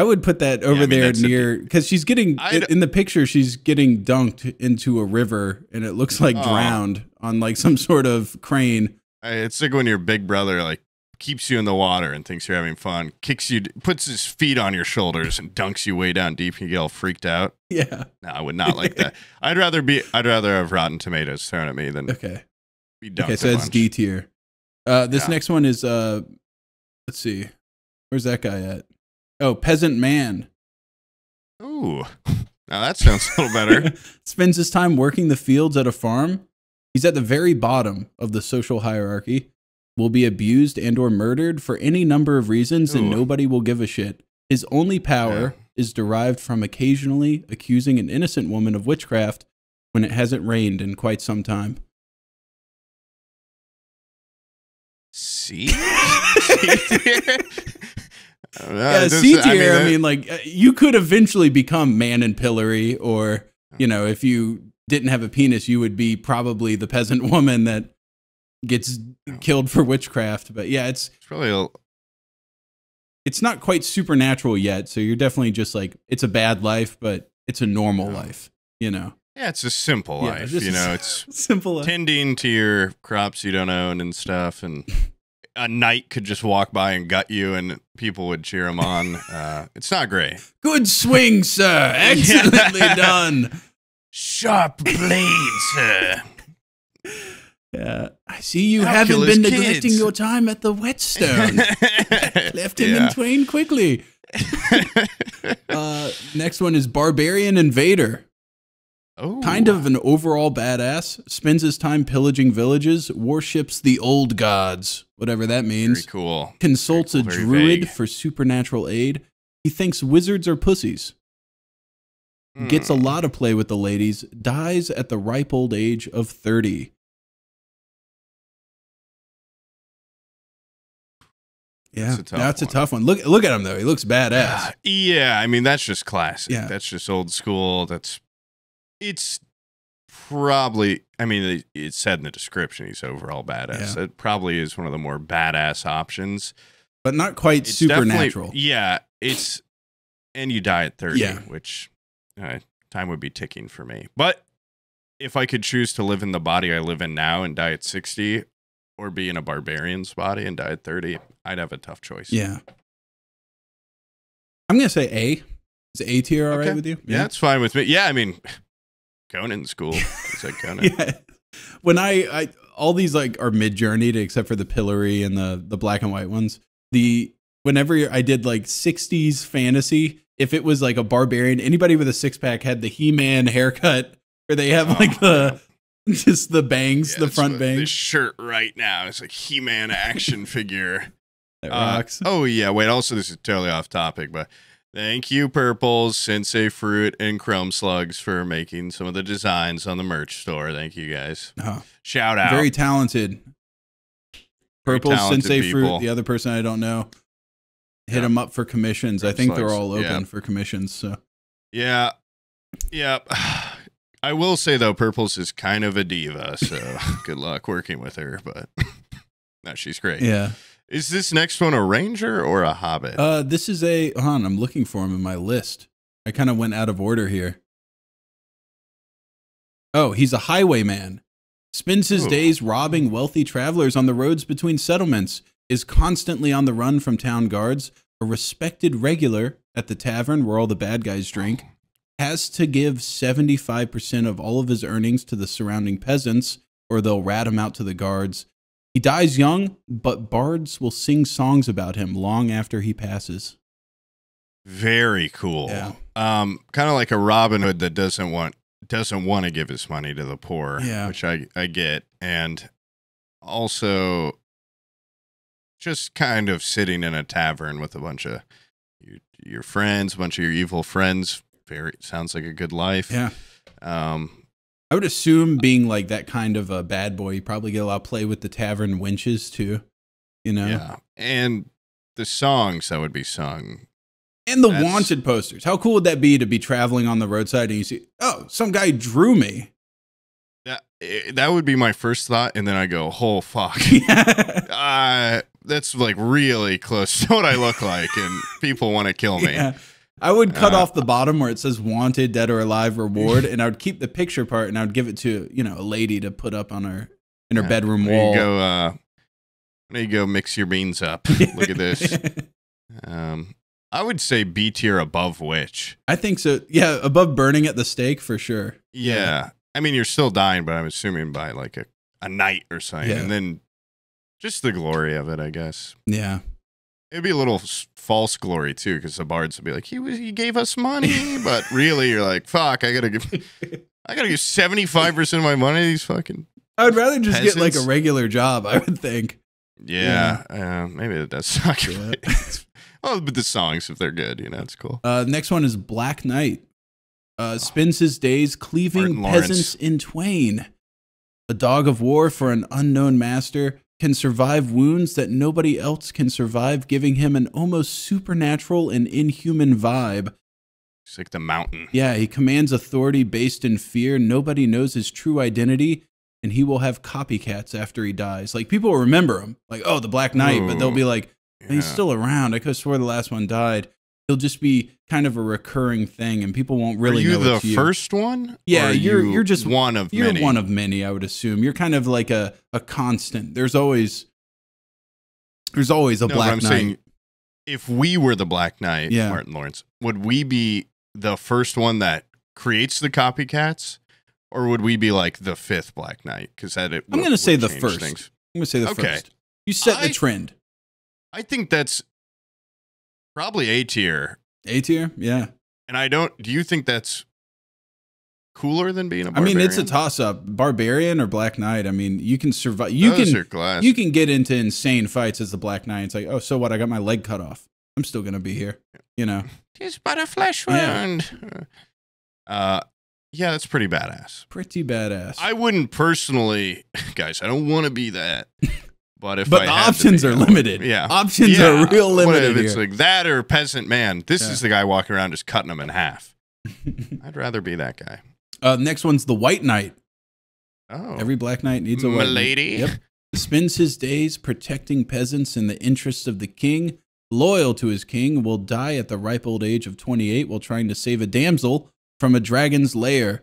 would put that over there near, because she's getting, in the picture, she's getting dunked into a river, and it looks like drowned on like some sort of crane. It's like when your big brother, like, keeps you in the water and thinks you're having fun, kicks you, puts his feet on your shoulders and dunks you way down deep and you get all freaked out. Yeah. No, I would not like that. I'd rather have rotten tomatoes thrown at me than be dunked. Okay, so that's D tier. This next one is, let's see, where's that guy at? Oh, peasant man. Ooh, now that sounds a little better. Spends his time working the fields at a farm. He's at the very bottom of the social hierarchy. Will be abused and or murdered for any number of reasons, and nobody will give a shit. His only power is derived from occasionally accusing an innocent woman of witchcraft when it hasn't rained in quite some time. C? Yeah, C tier, I mean, like, you could eventually become man in pillory, or, you know, if you didn't have a penis, you would be probably the peasant woman that gets killed for witchcraft. But yeah, it's probably a, it's not quite supernatural yet, so you're definitely just like, it's a bad life, but it's a normal life, you know. Yeah, it's a simple life, you know. It's simple tending to your crops you don't own and stuff, and a knight could just walk by and gut you and people would cheer him on. It's not great. Good swing, sir. Excellently done. Sharp blade, sir. Yeah. I see you haven't been neglecting your time at the whetstone. Left him in twain quickly. Next one is barbarian invader. Oh. Kind of an overall badass. Spends his time pillaging villages. Worships the old gods, whatever that means. Very cool. Consults a druid for supernatural aid. He thinks wizards are pussies. Gets a lot of play with the ladies. Dies at the ripe old age of 30. Yeah, that's a tough one. Look at him though. He looks badass. Yeah, I mean, that's just classic. Yeah. That's just old school. That's, it's probably, I mean, it said in the description he's overall badass. Yeah. It probably is one of the more badass options, but not quite supernatural. Yeah, it's, and you die at 30, which time would be ticking for me. But if I could choose to live in the body I live in now and die at 60, or be in a barbarian's body and die at 30, I'd have a tough choice. Yeah. I'm going to say A. Is A tier all right with you? Yeah, it's fine with me. Yeah, I mean, Conan's cool. It's like Conan. when I all these like are mid-journeyed except for the Pillory and the black and white ones. Whenever I did like 60s fantasy, if it was like a barbarian, anybody with a six-pack had the He-Man haircut where they have like the bangs, yeah, the front bangs. This shirt right now, it's like He-Man action figure. That rocks. Oh yeah, wait, also this is totally off topic, but thank you, Purples, Sensei Fruit, and Chrome Slugs for making some of the designs on the merch store. Thank you guys. Oh, shout out. Very talented. Purples, Sensei Fruit, the other person I don't know. Hit them up for commissions. Chrome I think Slugs. They're all open for commissions. So yeah. Yeah. I will say though, Purples is kind of a diva, so good luck working with her, but no, she's great. Yeah. Is this next one a ranger or a hobbit? This is a... Hold on, I'm looking for him in my list. I kind of went out of order here. Oh, he's a highwayman. Spends his days robbing wealthy travelers on the roads between settlements. Is constantly on the run from town guards. A respected regular at the tavern where all the bad guys drink. Has to give 75% of all of his earnings to the surrounding peasants, or they'll rat him out to the guards. He dies young, but bards will sing songs about him long after he passes. Very cool. Yeah. Kind of like a Robin Hood that doesn't want to give his money to the poor, which I get. And also just kind of sitting in a tavern with a bunch of your friends, a bunch of your evil friends. Sounds like a good life. Yeah. I would assume being like that kind of a bad boy, you probably get a lot of play with the tavern wenches too, you know? Yeah. And the songs that would be sung. And the wanted posters. How cool would that be to be traveling on the roadside and you see, oh, some guy drew me. That would be my first thought. And then I go, oh, fuck. Yeah. That's like really close to what I look like. And people want to kill me. Yeah. I would cut off the bottom where it says wanted, dead or alive, reward, and I would keep the picture part, and I would give it to, you know, a lady to put up on her in her bedroom wall. There you go, mix your beans up. Look at this. I would say B tier above witch. I think so. Yeah, above burning at the stake for sure. Yeah. I mean, you're still dying, but I'm assuming by like a knight or something. Yeah. And then just the glory of it, I guess. Yeah. It'd be a little false glory too, because the bards would be like, he gave us money, but really you're like, fuck, I gotta give 75% of my money to these fucking. I would rather just peasants. Get like a regular job, I would think. Yeah, yeah. Maybe that does suck. Yeah. Oh, but the songs, if they're good, you know, it's cool. Next one is Black Knight. Spends his days cleaving peasants in twain. A dog of war for an unknown master. Can survive wounds that nobody else can survive, giving him an almost supernatural and inhuman vibe. It's like the mountain. Yeah, he commands authority based in fear. Nobody knows his true identity, and he will have copycats after he dies. Like, people will remember him. Like, oh, the Black Knight, but they'll be like, he's still around. I could have swore the last one died. He'll just be kind of a recurring thing, and people won't really know it's you. Are you the first one? Yeah, you're just one of many. You're one of many, I would assume. You're kind of like a constant. There's always a Black Knight. Saying, if we were the Black Knight, Martin Lawrence, would we be the first one that creates the copycats, or would we be like the fifth Black Knight? Because that it. I'm going to say the first. I'm going to say the first. You set the trend. I think that's. Probably A tier. A tier, yeah. And I don't. Do you think that's cooler than being a barbarian? I mean, it's a toss up. Barbarian or Black Knight. I mean, you can survive. You can get into insane fights as the Black Knight. It's like, oh, so what? I got my leg cut off. I'm still gonna be here. You know, it's but a flesh wound. Yeah. Yeah, that's pretty badass. Pretty badass. I wouldn't personally, guys. I don't want to be that. But the options are limited. Yeah. Options are real limited. What if it's like that or peasant man? This is the guy walking around just cutting them in half. I'd rather be that guy. Next one's the White Knight. Oh. Every Black Knight needs a white lady. Yep. Spends his days protecting peasants in the interests of the king. Loyal to his king, will die at the ripe old age of 28 while trying to save a damsel from a dragon's lair.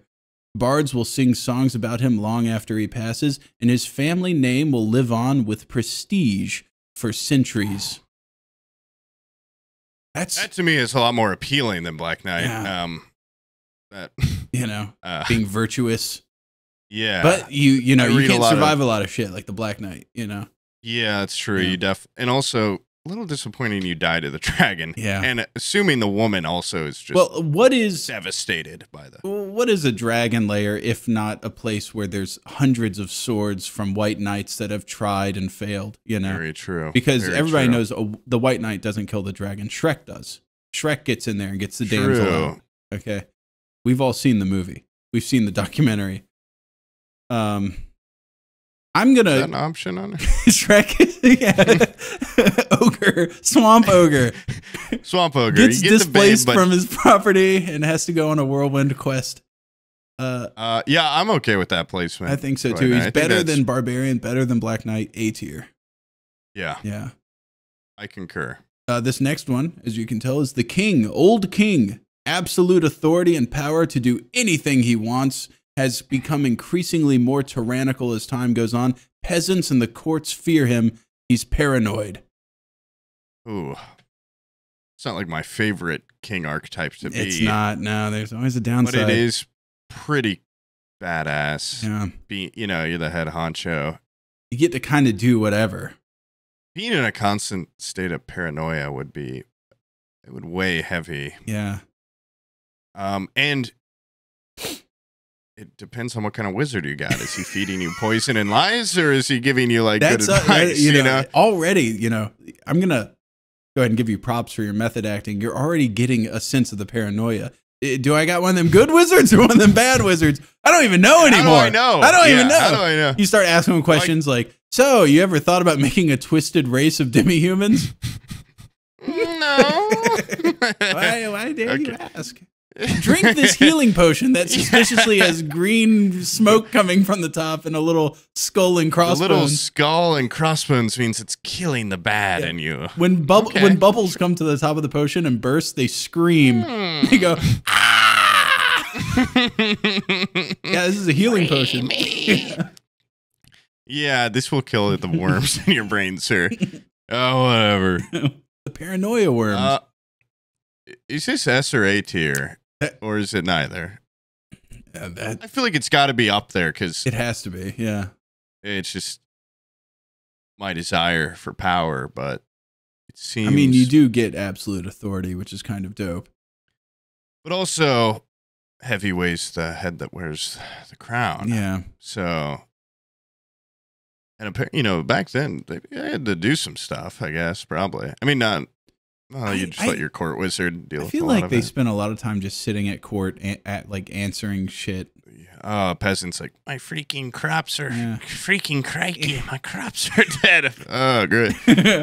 Bards will sing songs about him long after he passes, and his family name will live on with prestige for centuries. That to me is a lot more appealing than Black Knight. That, you know, being virtuous. Yeah. But you know, you can't survive a lot of shit like the Black Knight, you know? Yeah, that's true. Yeah. You and also a little disappointing you die to the dragon. Yeah. And assuming the woman also is just what is devastated by the what is a dragon lair if not a place where there's hundreds of swords from white knights that have tried and failed, you know? Very true. Because everybody knows the white knight doesn't kill the dragon. Shrek does. Shrek gets in there and gets the damsel out. Okay. We've all seen the movie. We've seen the documentary. I'm gonna. Is that an option on it? Shrek, yeah. Swamp ogre gets displaced from his property and has to go on a whirlwind quest. Yeah, I'm okay with that placement. I think so too. He's better than Barbarian, better than Black Knight, A tier. Yeah, yeah, I concur. This next one, as you can tell, is the King, Old King. Absolute authority and power to do anything he wants. Has become increasingly more tyrannical as time goes on. Peasants and the courts fear him. He's paranoid. Ooh. It's not like my favorite king archetype to be. It's not. No, there's always a downside. But it is pretty badass. Yeah. Being, you know, you're the head honcho. You get to kind of do whatever. Being in a constant state of paranoia would be, it would weigh heavy. Yeah. And it depends on what kind of wizard you got. Is he feeding you poison and lies, or is he giving you like good advice? You know? Already, you know, I'm going to go ahead and give you props for your method acting. You're already getting a sense of the paranoia. Do I got one of them good wizards or one of them bad wizards? I don't even know anymore. How do I know? I don't even know. How do I know? You start asking him questions like, so you ever thought about making a twisted race of demi-humans? No. Why dare you ask? Drink this healing potion that suspiciously has green smoke coming from the top and a little skull and crossbones. A little skull and crossbones means it's killing the bad in you. When bubbles come to the top of the potion and burst, they scream. They go, ah! Yeah, this is a healing potion. Yeah, this will kill the worms in your brain, sir. Oh, whatever. The paranoia worms. Is this S or A tier, or is it neither? I feel like it's got to be up there because it has to be. Yeah, it's just my desire for power, but it seems. I mean, you do get absolute authority, which is kind of dope. But also, heavy weighs the head that wears the crown. Yeah. So, and apparently, you know, back then they had to do some stuff. I guess probably. I mean, not. Oh, you just let your court wizard deal with a lot of it. I feel like they spend a lot of time just sitting at court at like answering shit. Peasants like, my freaking crops are freaking crikey. My crops are dead. Oh, great.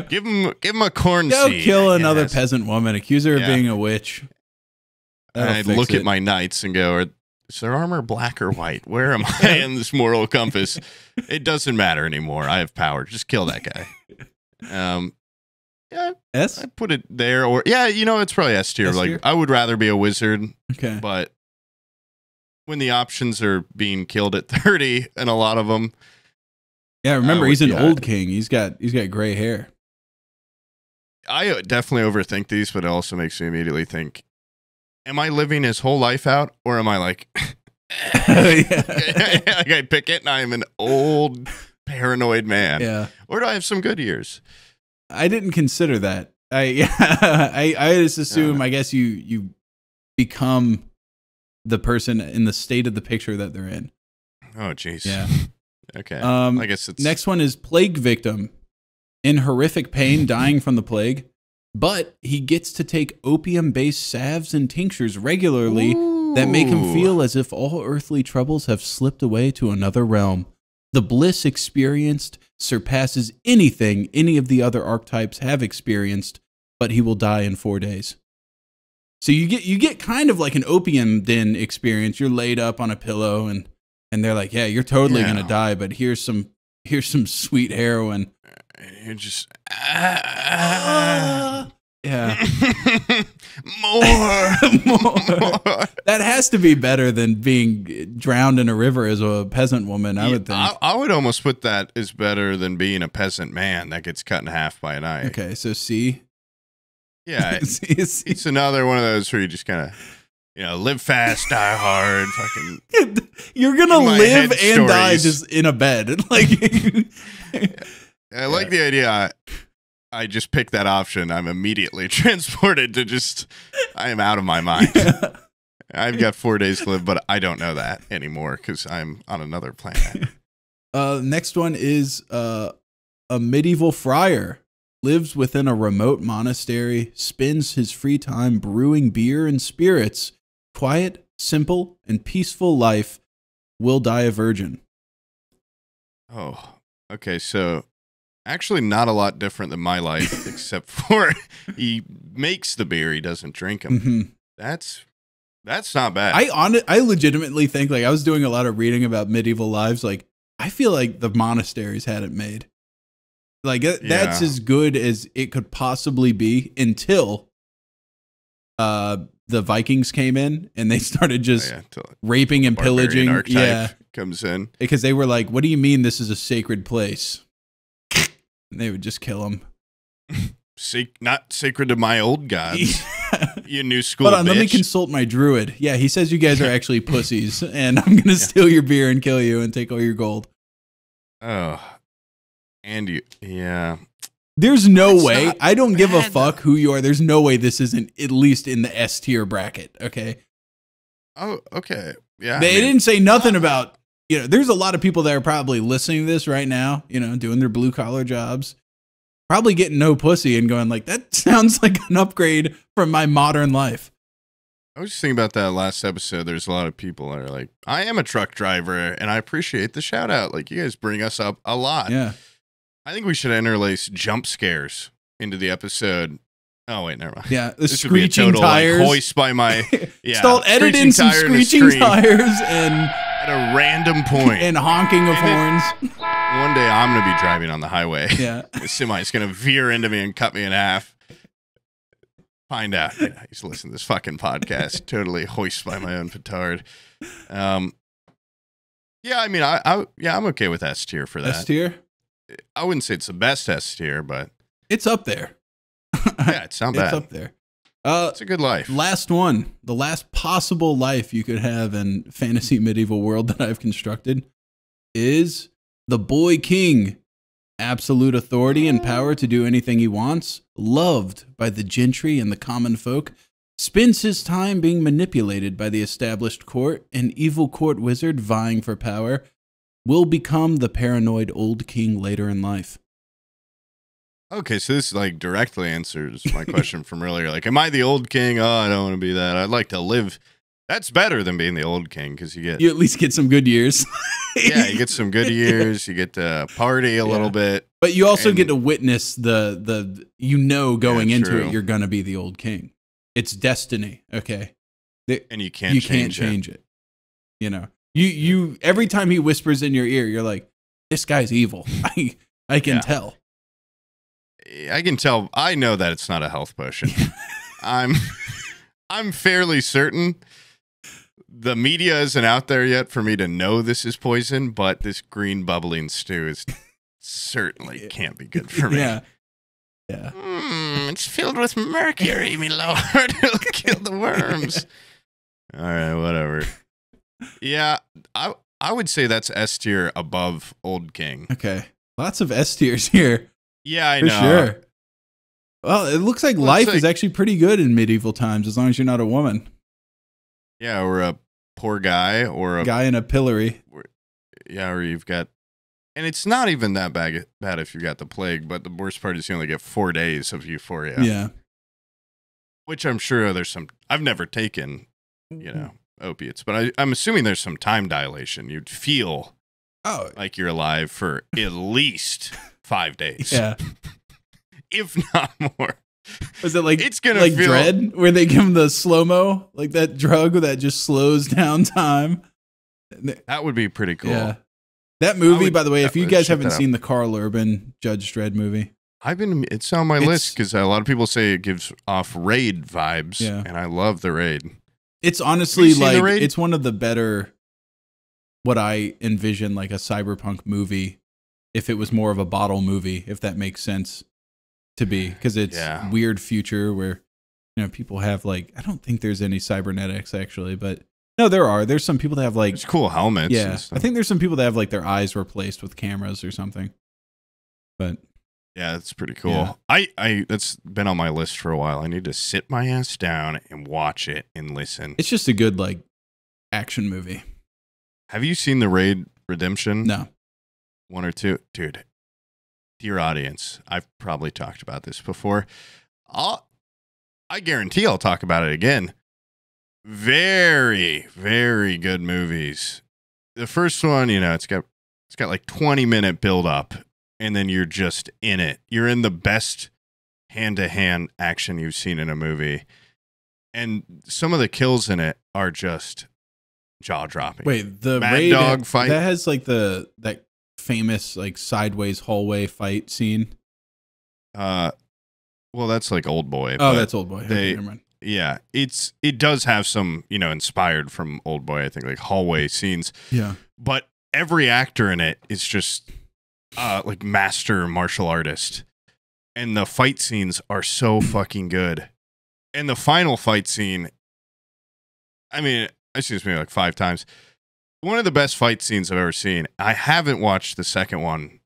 give them a corn seed. Go kill another peasant woman. Accuse her of being a witch. And I'd look at my knights and go, is their armor black or white? Where am I in this moral compass? It doesn't matter anymore. I have power. Just kill that guy. Yeah, I put it there, or you know, it's probably S tier. Like I would rather be a wizard, but when the options are being killed at 30, and a lot of them, remember he's an old king. He's got gray hair. I definitely overthink these, but it also makes me immediately think: am I living his whole life out, or am I like, like I pick it, and I am an old paranoid man, or do I have some good years? I didn't consider that. I just assume. I guess you become the person in the state of the picture that they're in. Oh, jeez. Yeah. Okay. I guess it's next one is plague victim, in horrific pain, dying from the plague, but he gets to take opium-based salves and tinctures regularly that make him feel as if all earthly troubles have slipped away to another realm. The bliss experienced surpasses anything any of the other archetypes have experienced, but he will die in 4 days. So you get kind of like an opium den experience. You're laid up on a pillow and they're like, yeah, you're totally gonna die, but here's some sweet heroin. You're just yeah. More. That has to be better than being drowned in a river as a peasant woman, I would think. I would almost put that as better than being a peasant man that gets cut in half by a knife. Okay, so C? Yeah, C. It's another one of those where you just kind of you know, live fast, die hard. Fucking, you're gonna live and die just in a bed. Like, I like the idea. I just pick that option. I'm immediately transported to just. I am out of my mind. Yeah. I've got 4 days to live, but I don't know that anymore because I'm on another planet. Next one is a medieval friar lives within a remote monastery, spends his free time brewing beer and spirits. Quiet, simple, and peaceful life. Will die a virgin. Oh, okay. So actually not a lot different than my life, except for he makes the beer. He doesn't drink them. Mm-hmm. That's not bad. I legitimately think, like, I was doing a lot of reading about medieval lives. Like, I feel like the monasteries had it made. Like, that's as good as it could possibly be until the Vikings came in and they started just raping and pillaging. Yeah, comes in. Because they were like, what do you mean this is a sacred place? And they would just kill them. Not sacred to my old gods. You new school. Hold on, let me consult my druid. Yeah, he says you guys are actually pussies, and I'm gonna steal your beer and kill you and take all your gold. Oh, and you, There's no way. I don't give a fuck who you are. There's no way this isn't at least in the S tier bracket. Okay. Oh, okay. Yeah. They didn't say nothing about. You know, there's a lot of people that are probably listening to this right now. You know, doing their blue collar jobs. Probably getting no pussy and going like, that sounds like an upgrade from my modern life. I was just thinking about that last episode. There's a lot of people that are like, I am a truck driver and I appreciate the shout out. Like, you guys bring us up a lot. Yeah. I think we should interlace jump scares into the episode. Oh, wait, never mind. Yeah. The screeching tires. Like, hoist by my. Yeah. So I'll edit in some screeching tires and. At a random point. And honking of horns. One day I'm going to be driving on the highway. Yeah. The semi's going to veer into me and cut me in half. Find out. You know, I used to listen to this fucking podcast. Totally hoist by my own petard. Yeah, I mean, I'm okay with S tier for that. S tier? I wouldn't say it's the best S tier, but. It's up there. Yeah, it's not bad. It's up there. It's a good life. Last one, the last possible life you could have in fantasy medieval world that I've constructed is the boy king. Absolute authority and power to do anything he wants. Loved by the gentry and the common folk. Spends his time being manipulated by the established court. An evil court wizard vying for power. Will become the paranoid old king later in life. Okay, so this like directly answers my question from earlier. Like, am I the old king? Oh, I don't want to be that. I'd like to live. That's better than being the old king because you at least get some good years. Yeah, you get some good years. You get to party a little bit, but you also get to witness the going into it, you're gonna be the old king. It's destiny, okay? And you can't change it. You know, you every time he whispers in your ear, you're like, this guy's evil. I can tell. I can tell. I know that it's not a health potion. I'm fairly certain the media isn't out there yet for me to know this is poison, but this green bubbling stew is certainly can't be good for me. Yeah. Yeah. It's filled with mercury, me lord. It'll kill the worms. All right, whatever. Yeah, I would say that's S tier above Old King. Okay. Lots of S tiers here. Yeah, I know. For sure. Well, it looks like life is actually pretty good in medieval times, as long as you're not a woman. Yeah, or a poor guy, or a guy in a pillory. Yeah, or you've got, and it's not even that bad if you got the plague. But the worst part is you only get 4 days of euphoria. Yeah, which I'm sure there's some. I've never taken, you know, opiates, but I'm assuming there's some time dilation. You'd feel like you're alive for at least. 5 days, yeah, if not more. Was it like it's gonna like feel Dredd, where they give him the slow mo, like that drug that just slows down time? That would be pretty cool. Yeah. That movie, by the way, if you guys haven't seen the Karl Urban Judge Dredd movie, it's on my list because a lot of people say it gives off Raid vibes, and I love the Raid. It's honestly like it's one of the better, what I envision like a cyberpunk movie. If it was more of a bottle movie, if that makes sense to be, because it's weird future where you know, people have like, I don't think there's any cybernetics actually, but no, there are. There's some people that have like, there's cool helmets. Yeah. I think there's some people that have like their eyes replaced with cameras or something, but yeah, that's pretty cool. Yeah. I that's been on my list for a while. I need to sit my ass down and watch it and listen. It's just a good like action movie. Have you seen The Raid Redemption? No. 1 or 2? Dude, dear audience, I've probably talked about this before. I guarantee I'll talk about it again. Very, very good movies. The first one, you know, it's got like 20-minute build up, and then you're just in it. You're in the best hand-to-hand action you've seen in a movie. And some of the kills in it are just jaw-dropping. Wait, the Mad Dog fight that has like that famous like sideways hallway fight scene. Well, that's like Old Boy. Oh, that's Old Boy. Never mind. Yeah, it does have some, you know, inspired from Old Boy, I think, like hallway scenes. Yeah. But every actor in it is just like master martial artist. And the fight scenes are so fucking good. And the final fight scene, I mean, I've seen this maybe like 5 times. One of the best fight scenes I've ever seen. I haven't watched the second one,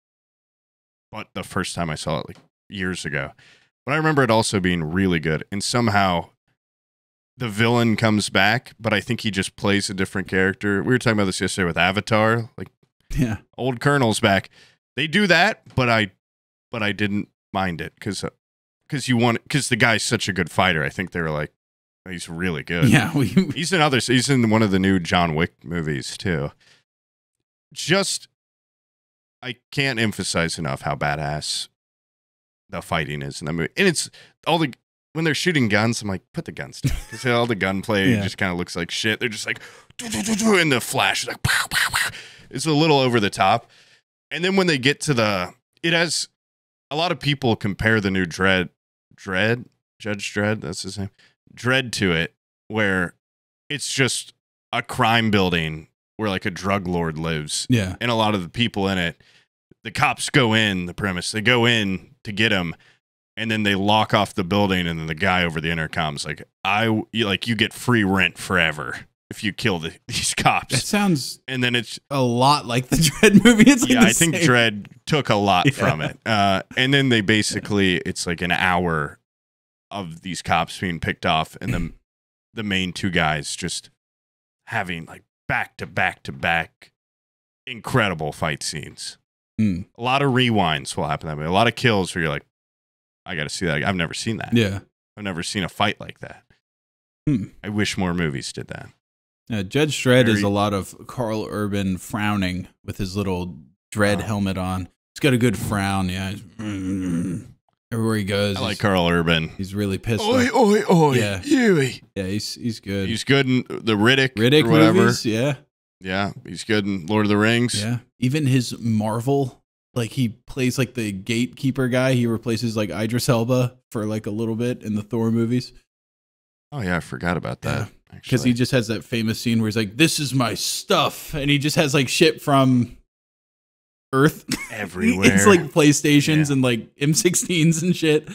but the first time I saw it like years ago. But I remember it also being really good. And somehow the villain comes back, but I think he just plays a different character. We were talking about this yesterday with Avatar. Like, yeah, old Colonel's back. They do that, but I didn't mind it because the guy's such a good fighter. I think they were like, he's really good. Yeah, he's in one of the new John Wick movies too. Just, I can't emphasize enough how badass the fighting is in that movie. And it's all the, when they're shooting guns, I'm like, put the guns down, because all the gunplay just kind of looks like shit. They're just like, doo, doo, doo, doo, and the flash, like, pow, pow, pow. It's a little over the top. And then when they get to the, it has a lot of people compare the new Judge Dredd. That's his name. Dredd to it, where it's just a crime building where like a drug lord lives. Yeah. And a lot of the people in it, the cops go in the premise, they go in to get him, and then they lock off the building, and then the guy over the intercom's like, you get free rent forever if you kill these cops. That sounds, and then it's a lot like the Dredd movie. It's like, yeah, I think Dredd took a lot from it. And then they basically, it's like an hour of these cops being picked off, and the main 2 guys just having like back-to-back-to-back incredible fight scenes. Mm. A lot of rewinds will happen that way. A lot of kills where you're like, I got to see that. I've never seen that. Yeah, I've never seen a fight like that. Mm. I wish more movies did that. Judge Dredd is a lot of Karl Urban frowning with his little dread helmet on. He's got a good frown. Yeah. Everywhere he goes. I like Karl Urban. He's really pissed. Oi, oi, oi. Yeah. Yui. Yeah, he's good. He's good in the Riddick or whatever. Movies, yeah. Yeah, he's good in Lord of the Rings. Yeah. Even his Marvel, like he plays like the gatekeeper guy. He replaces like Idris Elba for like a little bit in the Thor movies. Oh yeah, I forgot about that. Because he just has that famous scene where he's like, this is my stuff. And he just has like shit from Earth everywhere. It's like PlayStations and like M16s and shit.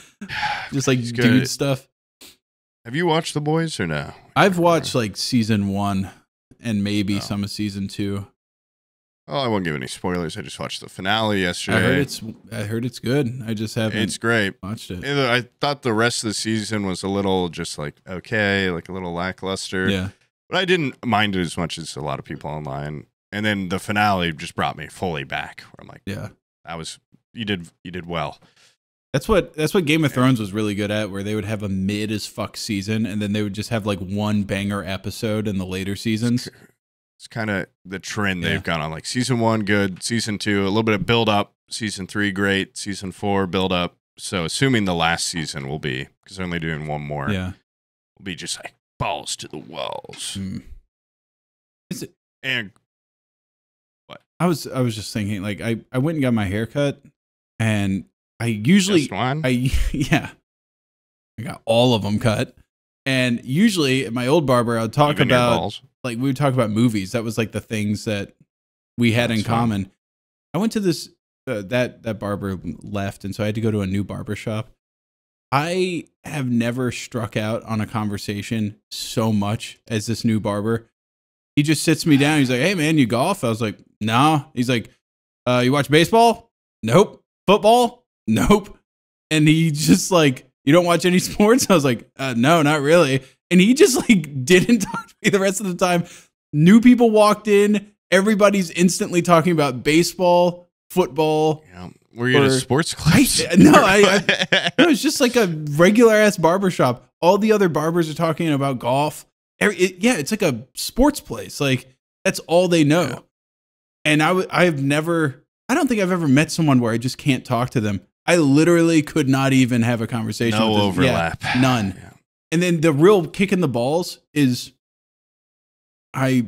Just like dude stuff. Have you watched The Boys or no? I've watched like season 1 and maybe some of season 2. Oh, I won't give any spoilers. I just watched the finale yesterday. I heard it's good. I just haven't. It's great. Watched it. I thought the rest of the season was a little just like okay, like a little lackluster. Yeah, but I didn't mind it as much as a lot of people online. And then the finale just brought me fully back. Where I'm like, yeah, you did well. That's what Game of Thrones was really good at, where they would have a mid as fuck season, and then they would just have like one banger episode in the later seasons. It's kind of the trend they've gone on. Like season 1, good. Season 2, a little bit of build up. Season 3, great. Season 4, build up. So assuming the last season will be, because they're only doing 1 more. Yeah, will be just like balls to the walls. Mm. Is it and. What? I was just thinking, like I went and got my hair cut, and I usually I got all of them cut, and usually at my old barber I would talk about like we would talk about movies. That was like the things that we had in common. I went to this that barber left, and so I had to go to a new barber shop, I have never struck out on a conversation so much as this new barber. He just sits me down. He's like, hey, man, you golf? I was like, nah. He's like, you watch baseball? Nope. Football? Nope. And he just like, you don't watch any sports? I was like, no, not really. And he just like didn't talk to me the rest of the time. New people walked in. Everybody's instantly talking about baseball, football. Yeah. Were you at a sports class? No, it's just like a regular ass barbershop. All the other barbers are talking about golf. Yeah, it's like a sports place. Like that's all they know. Yeah. And I don't think I've ever met someone where I just can't talk to them. I literally could not even have a conversation. No overlap. Yeah, none. Yeah. And then the real kick in the balls is I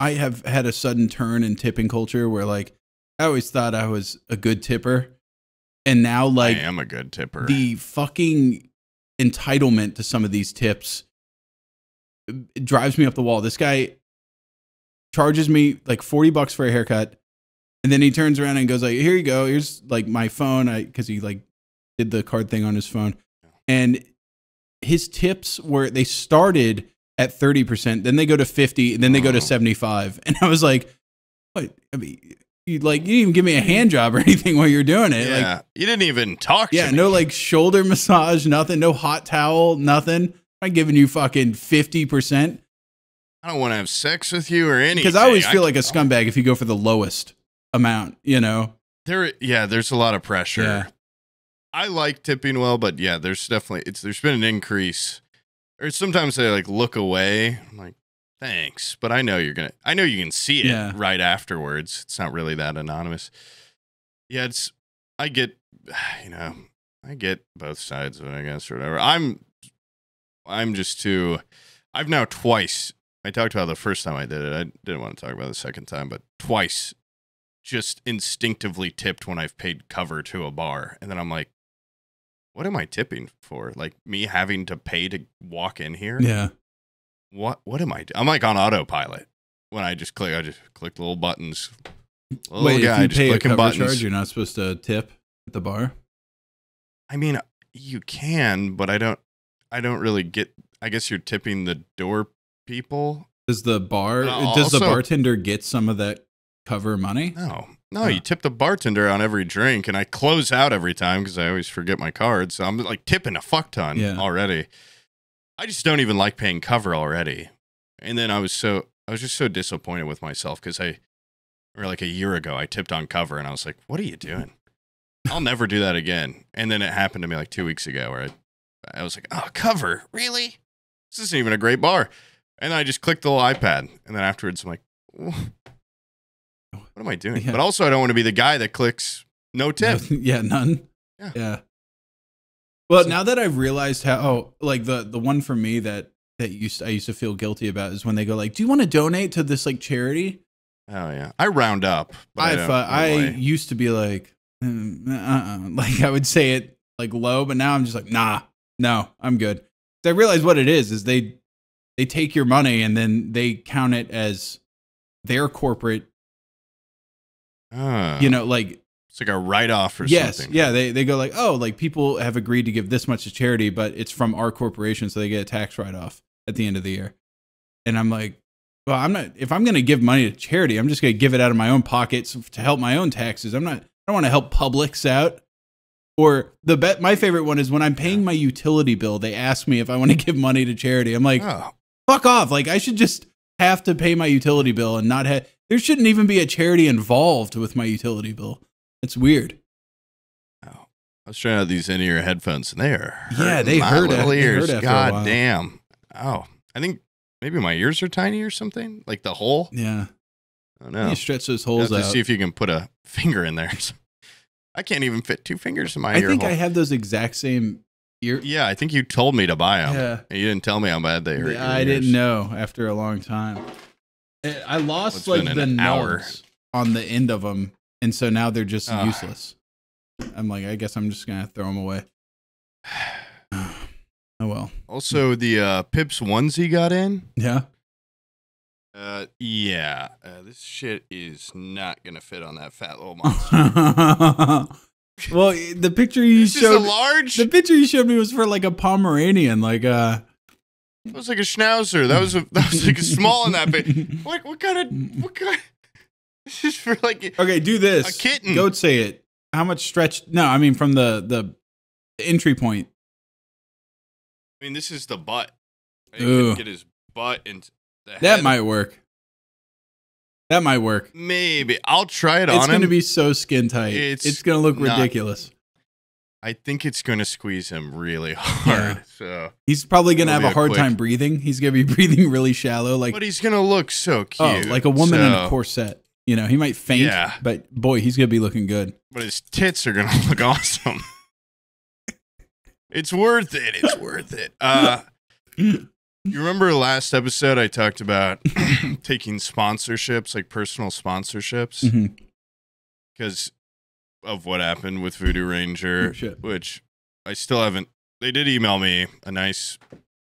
have had a sudden turn in tipping culture where like I always thought I was a good tipper. And now like I am a good tipper. The fucking entitlement to some of these tips drives me up the wall. This guy charges me like 40 bucks for a haircut. And then he turns around and goes like, here you go. Here's like my phone. Cause he like did the card thing on his phone. And his tips were, they started at 30%, then they go to 50%, and then they go to 75%. And I was like, what? I mean, you didn't even give me a hand job or anything while you're doing it. Yeah. Like you didn't even talk to me. Yeah, no like shoulder massage, nothing, no hot towel, nothing. I'm giving you fucking 50%. I don't want to have sex with you or anything. Because I always feel like a scumbag if you go for the lowest amount, you know? There's a lot of pressure. Yeah. I like tipping well, but yeah, there's definitely, there's been an increase. Or sometimes they like look away. I'm like, thanks, but I know you can see it right afterwards. It's not really that anonymous. Yeah, I get, you know, I get both sides of it, I guess, or whatever. I'm just too, I've now twice, I talked about the first time I did it. I didn't want to talk about the second time, but twice just instinctively tipped when I've paid cover to a bar. And then I'm like, what am I tipping for? Like me having to pay to walk in here? Yeah. What am I doing? I'm like on autopilot when I just click little buttons. Wait, guy if you pay a cover charge, you're not supposed to tip at the bar? I mean, you can, but I don't really get, I guess you're tipping the door people. Does the bar, does the bartender get some of that cover money? No, you tip the bartender on every drink, and I close out every time because I always forget my card. So I'm like tipping a fuck ton already. I just don't even like paying cover already. And then I was just so disappointed with myself because or like a year ago, I tipped on cover and I was like, what are you doing? I'll never do that again. And then it happened to me like 2 weeks ago where I was like, oh, cover, really? This isn't even a great bar. And then I just clicked the little iPad. And then afterwards, I'm like, what am I doing? Yeah. But also, I don't want to be the guy that clicks no tip. Yeah, none. Yeah. Well, now that I've realized how, like the one for me that I used to feel guilty about is when they go like, do you want to donate to this like charity? Oh, yeah. I round up. But I used to be like, like I would say it like low, but now I'm just like, nah. No, I'm good. I realize what it is they take your money and then they count it as their corporate, you know, like it's like a write-off or something. Yeah. They go like, oh, like people have agreed to give this much to charity, but it's from our corporation. So they get a tax write-off at the end of the year. And I'm like, well, if I'm going to give money to charity, I'm just going to give it out of my own pockets to help my own taxes. I don't want to help Publix out. Or my favorite one is when I'm paying my utility bill, they ask me if I want to give money to charity. I'm like, fuck off. Like I should just have to pay my utility bill and not have, there shouldn't even be a charity involved with my utility bill. It's weird. Oh, I was trying out these in-ear headphones and they are hurting my little ears. God damn. Oh, I think maybe my ears are tiny or something like the hole. Yeah. I don't know. You stretch those holes out. See if you can put a finger in there. I can't even fit 2 fingers in my ear hole. I think I have those exact same ear. Yeah, I think you told me to buy them. Yeah. And you didn't tell me how bad they were. I didn't know after a long time. I lost like the knobs on the end of them. And so now they're just useless. I'm like, I guess I'm just going to throw them away. Oh, well. Also, the Pips onesie got in. Yeah. This shit is not gonna fit on that fat little monster. Well, the picture you showed, the picture you showed me was for like a Pomeranian, like a. That was like a schnauzer. That was like a small in that bit. Like what kind? This is for like. Okay, do this. A kitten. Goat say it. How much stretch? No, I mean from the entry point. I mean, this is the butt. He get his butt into the head. That might work. That might work. Maybe. I'll try it on him. It's going to be so skin tight. It's going to look ridiculous. I think it's going to squeeze him really hard. Yeah. So he's probably going to have a hard time breathing. He's going to be breathing really shallow. Like, but he's going to look so cute. Oh, like a woman in a corset. You know, he might faint, but boy, he's going to be looking good. But his tits are going to look awesome. It's worth it. It's worth it. You remember last episode I talked about taking sponsorships, like personal sponsorships, because of what happened with Voodoo Ranger, which I still haven't. They did email me a nice,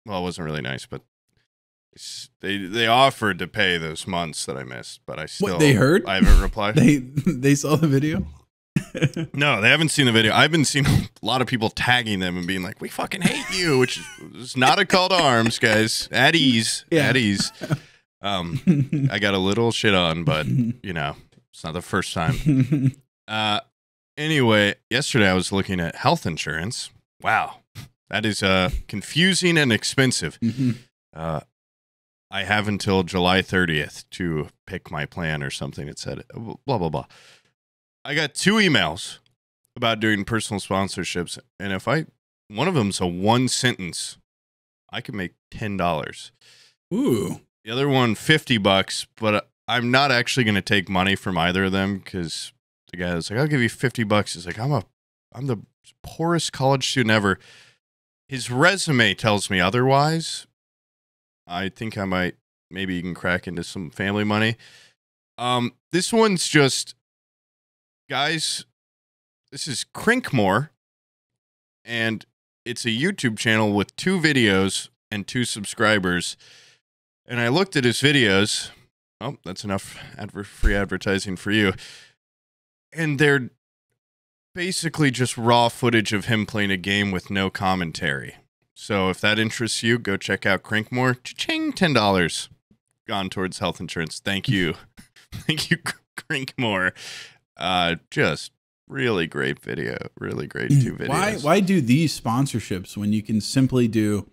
well, it wasn't really nice, but they offered to pay those months that I missed, but I still I haven't replied. They saw the video. No, they haven't seen the video. I've been seeing a lot of people tagging them and being like, "We fucking hate you," which is not a call to arms, guys. At ease, at ease. I got a little shit on, but you know, it's not the first time. Anyway, yesterday I was looking at health insurance. Wow, that is confusing and expensive. I have until July 30th to pick my plan or something. It said blah blah blah. I got two emails about doing personal sponsorships, and if one of them's a one sentence, I could make $10. Ooh. The other one, $50, but I'm not actually going to take money from either of them because the guy was like, "I'll give you $50." He's like, "I'm the poorest college student ever." His resume tells me otherwise. I think I might maybe even crack into some family money. This one's just. Guys, this is Crinkmore, and it's a YouTube channel with 2 videos and 2 subscribers. And I looked at his videos. Oh, that's enough free advertising for you. And they're basically just raw footage of him playing a game with no commentary. So if that interests you, go check out Crinkmore. Cha-ching, $10 gone towards health insurance. Thank you. Thank you, Crinkmore. Just really great video, really great 2 videos. Why do these sponsorships when you can simply do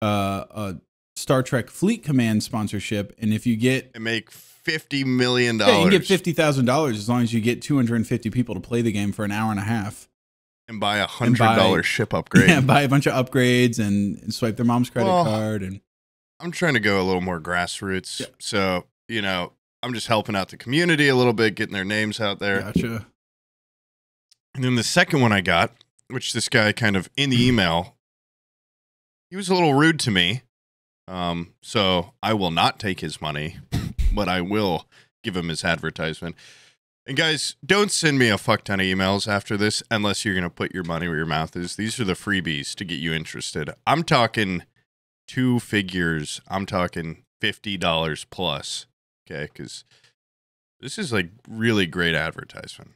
a Star Trek Fleet Command sponsorship, and if you get and make $50 million, you can get $50,000 as long as you get 250 people to play the game for an hour and a half, and buy $100 ship upgrade, buy a bunch of upgrades, and swipe their mom's credit card. And I'm trying to go a little more grassroots, so you know. I'm just helping out the community a little bit, getting their names out there. Gotcha. And then the second one I got, which this guy kind of in the email, he was a little rude to me. So I will not take his money, but I will give him his advertisement. And guys, don't send me a fuck ton of emails after this unless you're going to put your money where your mouth is. These are the freebies to get you interested. I'm talking 2 figures. I'm talking $50 plus. Okay, because this is like really great advertisement.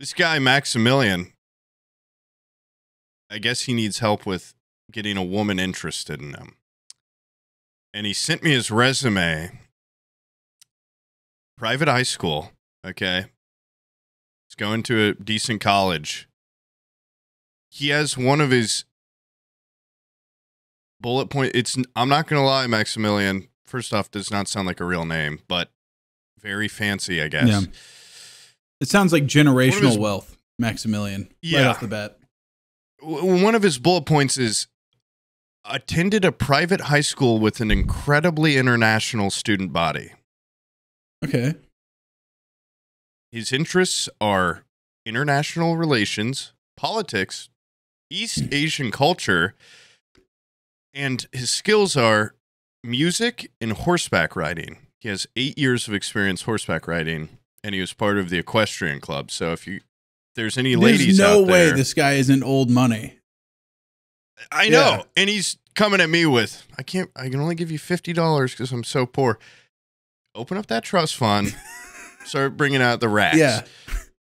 This guy, Maximilian, I guess he needs help with getting a woman interested in him. And he sent me his resume. Private high school, okay? He's going to a decent college. He has one of his bullet points. I'm not going to lie, Maximilian. First off, does not sound like a real name, but very fancy, I guess. Yeah. It sounds like generational wealth, Maximilian, right off the bat. One of his bullet points is, attended a private high school with an incredibly international student body. Okay. His interests are international relations, politics, East Asian culture, and his skills are music and horseback riding. He has 8 years of experience horseback riding, and he was part of the equestrian club. So if there's any ladies out there, there's no way this guy isn't old money. I know, and he's coming at me with, I can only give you $50 because I'm so poor. Open up that trust fund, start bringing out the racks. Yeah,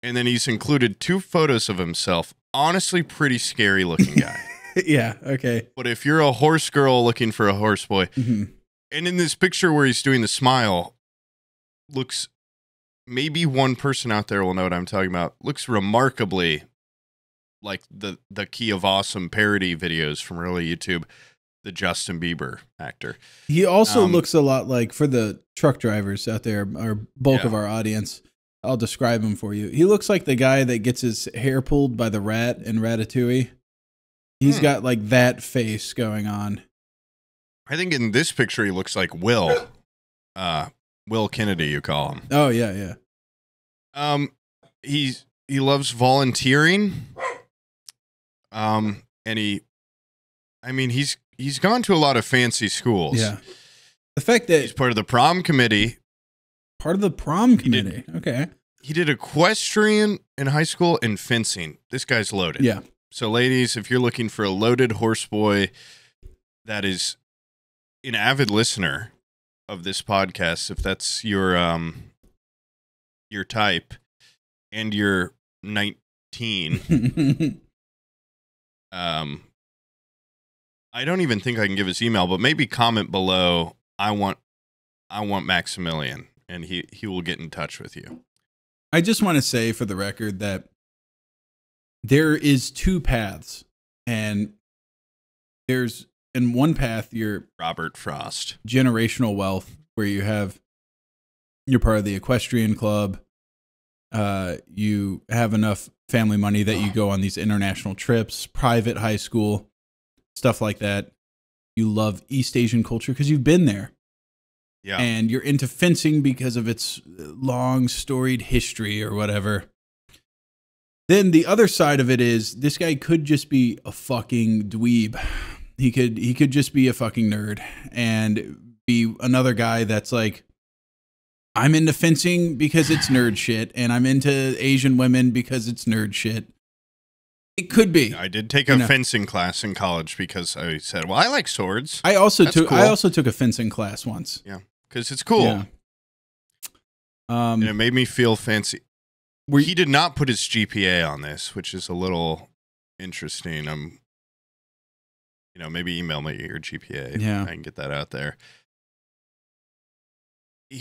and then he's included two photos of himself. Honestly, pretty scary looking guy. Yeah, okay. But if you're a horse girl looking for a horse boy, mm-hmm. and in this picture where he's doing the smile, looks, maybe one person out there will know what I'm talking about, looks remarkably like the Key of Awesome parody videos from early YouTube, the Justin Bieber actor. He also looks a lot like, for the truck drivers out there, our bulk yeah. of our audience, I'll describe him for you. He looks like the guy that gets his hair pulled by the rat in Ratatouille. He's got like that face going on. I think in this picture, he looks like Will Kennedy, you call him. Oh yeah. Yeah. He loves volunteering. And he's gone to a lot of fancy schools. Yeah. The fact that he's part of the prom committee. Part of the prom committee. Okay. He did equestrian in high school and fencing. This guy's loaded. Yeah. So ladies, if you're looking for a loaded horse boy that is an avid listener of this podcast, if that's your type and you're 19, I don't even think I can give his email, but maybe comment below. I want Maximilian. And he will get in touch with you. I just want to say for the record that there is two paths, and there's in one path, you're Robert Frost, generational wealth, where you're part of the equestrian club. You have enough family money that you go on these international trips, private high school, stuff like that. You love East Asian culture because you've been there. Yeah. And you're into fencing because of its long storied history or whatever. Then the other side of it is this guy could just be a fucking dweeb. He could just be a fucking nerd and be another guy that's like, I'm into fencing because it's nerd shit, and I'm into Asian women because it's nerd shit. It could be. I did take a fencing class in college because I said, well, I like swords. I also took a fencing class once. Yeah. Because it's cool. Yeah. And it made me feel fancy. He did not put his GPA on this, which is a little interesting. Maybe email me your GPA. Yeah, I can get that out there. Maybe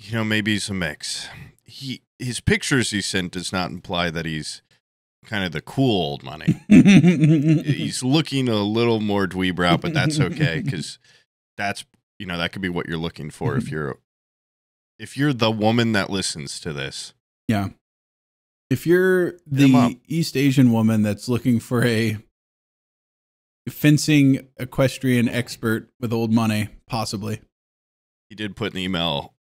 he's a mix. His pictures he sent does not imply that he's kind of the cool old money. He's looking a little more dweeb out, but that's okay, because that's, that could be what you're looking for if you're the woman that listens to this. Yeah. If you're the East Asian woman that's looking for a fencing equestrian expert with old money, possibly. He did put an email,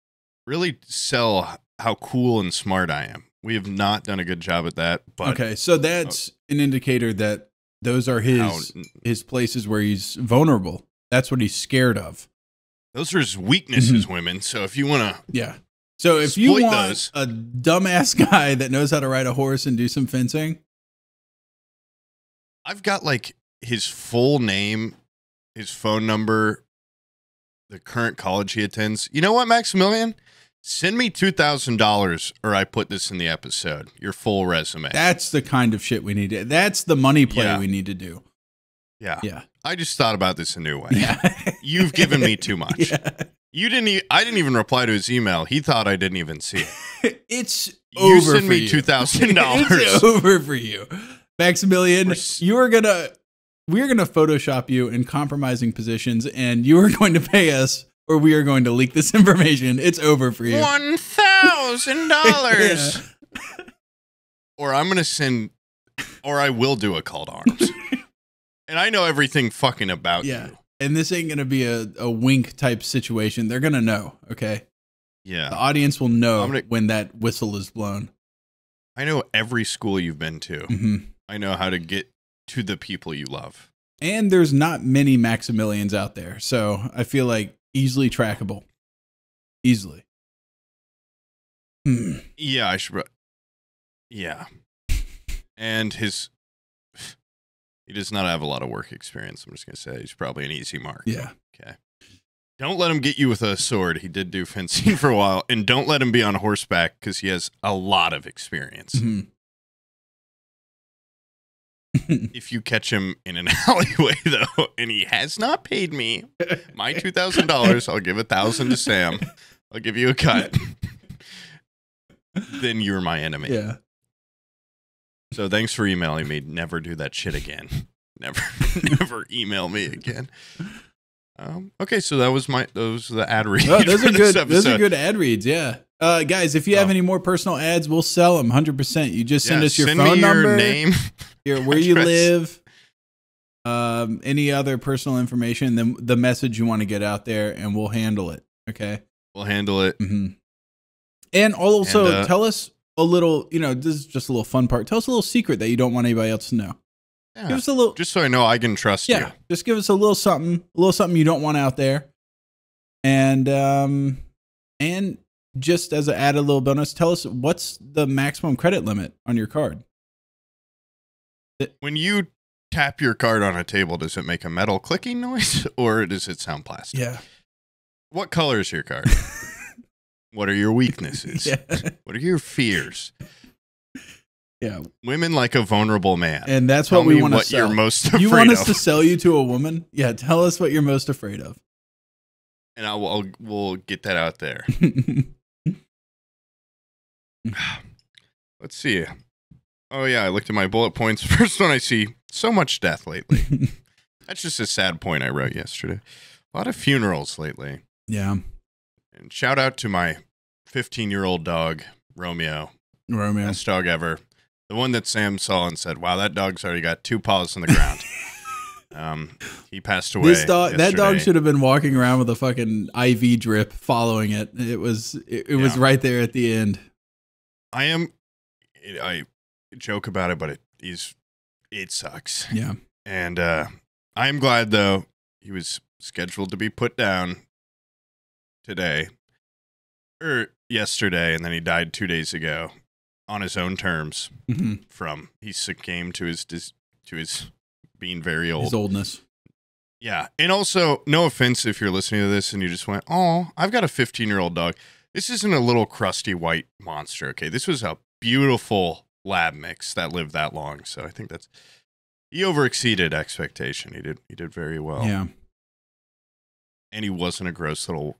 really sell how cool and smart I am. We have not done a good job at that. But okay, so that's an indicator that those are his places where he's vulnerable. That's what he's scared of. Those are his weaknesses, women. So if you want to... Yeah. So if you want a dumbass guy that knows how to ride a horse and do some fencing... I've got, his full name, his phone number, the current college he attends. You know what, Maximilian? Send me $2,000 or I put this in the episode. Your full resume. That's the kind of shit we need. That's the money play we need to do. Yeah. Yeah. I just thought about this a new way. Yeah. You've given me too much. Yeah. You didn't. I didn't even reply to his email. He thought I didn't even see it. It's over. You send me $2,000. It's over for you, Maximilian. We're gonna Photoshop you in compromising positions, and you are going to pay us, or we are going to leak this information. It's over for you. $1,000. Or I'm going to send, or I will do a call to arms. And I know everything fucking about you. And this ain't going to be a wink type situation. They're going to know, okay? Yeah. The audience will know when that whistle is blown. I know every school you've been to. Mm-hmm. I know how to get to the people you love. And there's not many Maximilians out there, so I feel like easily trackable. Easily. Yeah, I should. Yeah. And he does not have a lot of work experience. I'm just going to say he's probably an easy mark. Yeah. Okay. Don't let him get you with a sword. He did do fencing for a while. And don't let him be on horseback because he has a lot of experience. Mm-hmm. If you catch him in an alleyway, though, and he has not paid me my $2,000, I'll give $1,000 to Sam. I'll give you a cut. Then you're my enemy. Yeah. So thanks for emailing me. Never do that shit again. Never email me again. Okay, so that was those are the ad reads. Oh, those are good. Those are good ad reads. Yeah. Guys, if you have any more personal ads, we'll sell them 100%. You just send us your phone number, your name, where you live, any other personal information, then the message you want to get out there, and we'll handle it. Okay. We'll handle it. Mm-hmm. And also tell us a little, this is just a little fun part. Tell us a little secret that you don't want anybody else to know. Yeah, give us a little, just so I know I can trust you. Just give us a little something you don't want out there. And just as an added little bonus, tell us what's the maximum credit limit on your card. When you tap your card on a table, does it make a metal clicking noise or does it sound plastic? Yeah. What color is your card? What are your weaknesses? What are your fears? Yeah. Women like a vulnerable man. And that's what we want to sell. You're most afraid of. You want us to sell you to a woman? Yeah. Tell us what you're most afraid of. And we'll get that out there. Let's see. Oh, yeah. I looked at my bullet points. First one I see, so much death lately. That's just a sad point I wrote yesterday. A lot of funerals lately. Yeah. And shout out to my 15-year-old dog, Romeo. Romeo. Best dog ever. The one that Sam saw and said, wow, that dog's already got 2 paws on the ground. He passed away. That dog should have been walking around with a fucking IV drip following it. It was right there at the end. I joke about it, but it sucks. Yeah. And I am glad, though, he was scheduled to be put down today or yesterday, and then he died 2 days ago on his own terms. Mm-hmm. He succumbed to his being very old. His oldness. Yeah. And also, no offense if you're listening to this and you just went, oh, I've got a 15-year-old dog. This isn't a little crusty white monster, okay? This was a beautiful lab mix that lived that long. So I think he overexceeded expectation. He did very well. Yeah. And he wasn't a gross little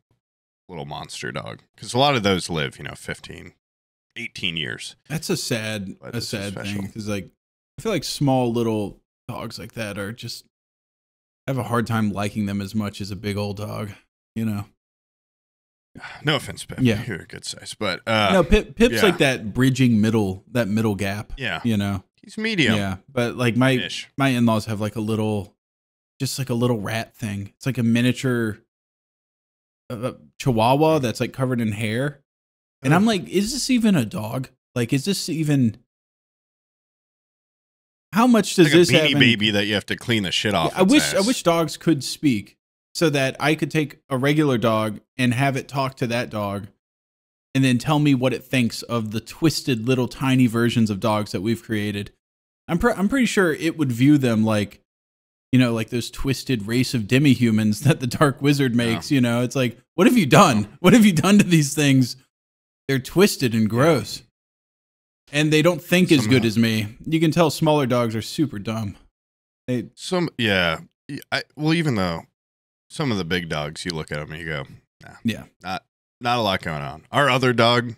monster dog. Because a lot of those live, 15, 18 years. That's a sad thing. Because I feel like small little dogs like that are just, I have a hard time liking them as much as a big old dog, No offense, Pip. Yeah. You're a good size, but no, Pip's like that bridging middle, that middle gap. Yeah. He's medium. Yeah. But like my in-laws have like a little, just like a little rat thing. It's like a miniature chihuahua that's like covered in hair. And I'm like, is this even a dog? Like, is this even, how much does this have? Like a Beanie Baby that you have to clean the shit off. I wish dogs could speak so that I could take a regular dog and have it talk to that dog and then tell me what it thinks of the twisted little tiny versions of dogs that we've created. I'm pretty sure it would view them like, like those twisted race of demi-humans that the Dark Wizard makes, It's like, what have you done? What have you done to these things? They're twisted and gross. And they don't think as good as me. You can tell smaller dogs are super dumb. Well, even though some of the big dogs, you look at them and you go, nah, not a lot going on. Our other dog,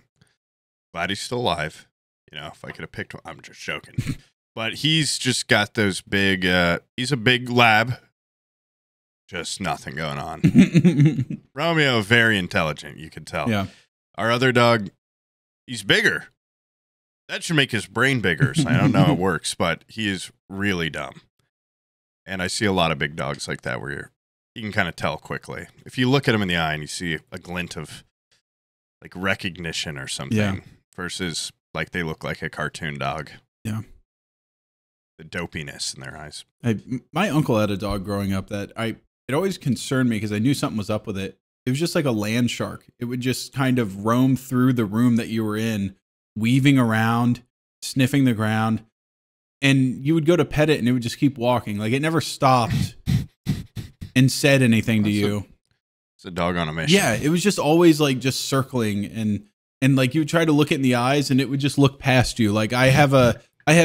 glad he's still alive. If I could have picked one, I'm just joking. But he's just got those big, he's a big lab, just nothing going on. Romeo, very intelligent, you could tell. Yeah. Our other dog, he's bigger. That should make his brain bigger. So I don't know how it works, but he is really dumb. And I see a lot of big dogs like that where you can kind of tell quickly. If you look at him in the eye and you see a glint of like recognition or something versus like they look like a cartoon dog. Yeah. The dopiness in their eyes. My uncle had a dog growing up that it always concerned me because I knew something was up with it. It was just like a land shark. It would just kind of roam through the room that you were in, weaving around, sniffing the ground, and you would go to pet it and it would just keep walking. Like it never stopped and said anything to you. It's a dog on a mission. Yeah, it was just always like just circling, and like you would try to look it in the eyes and it would just look past you. Like I have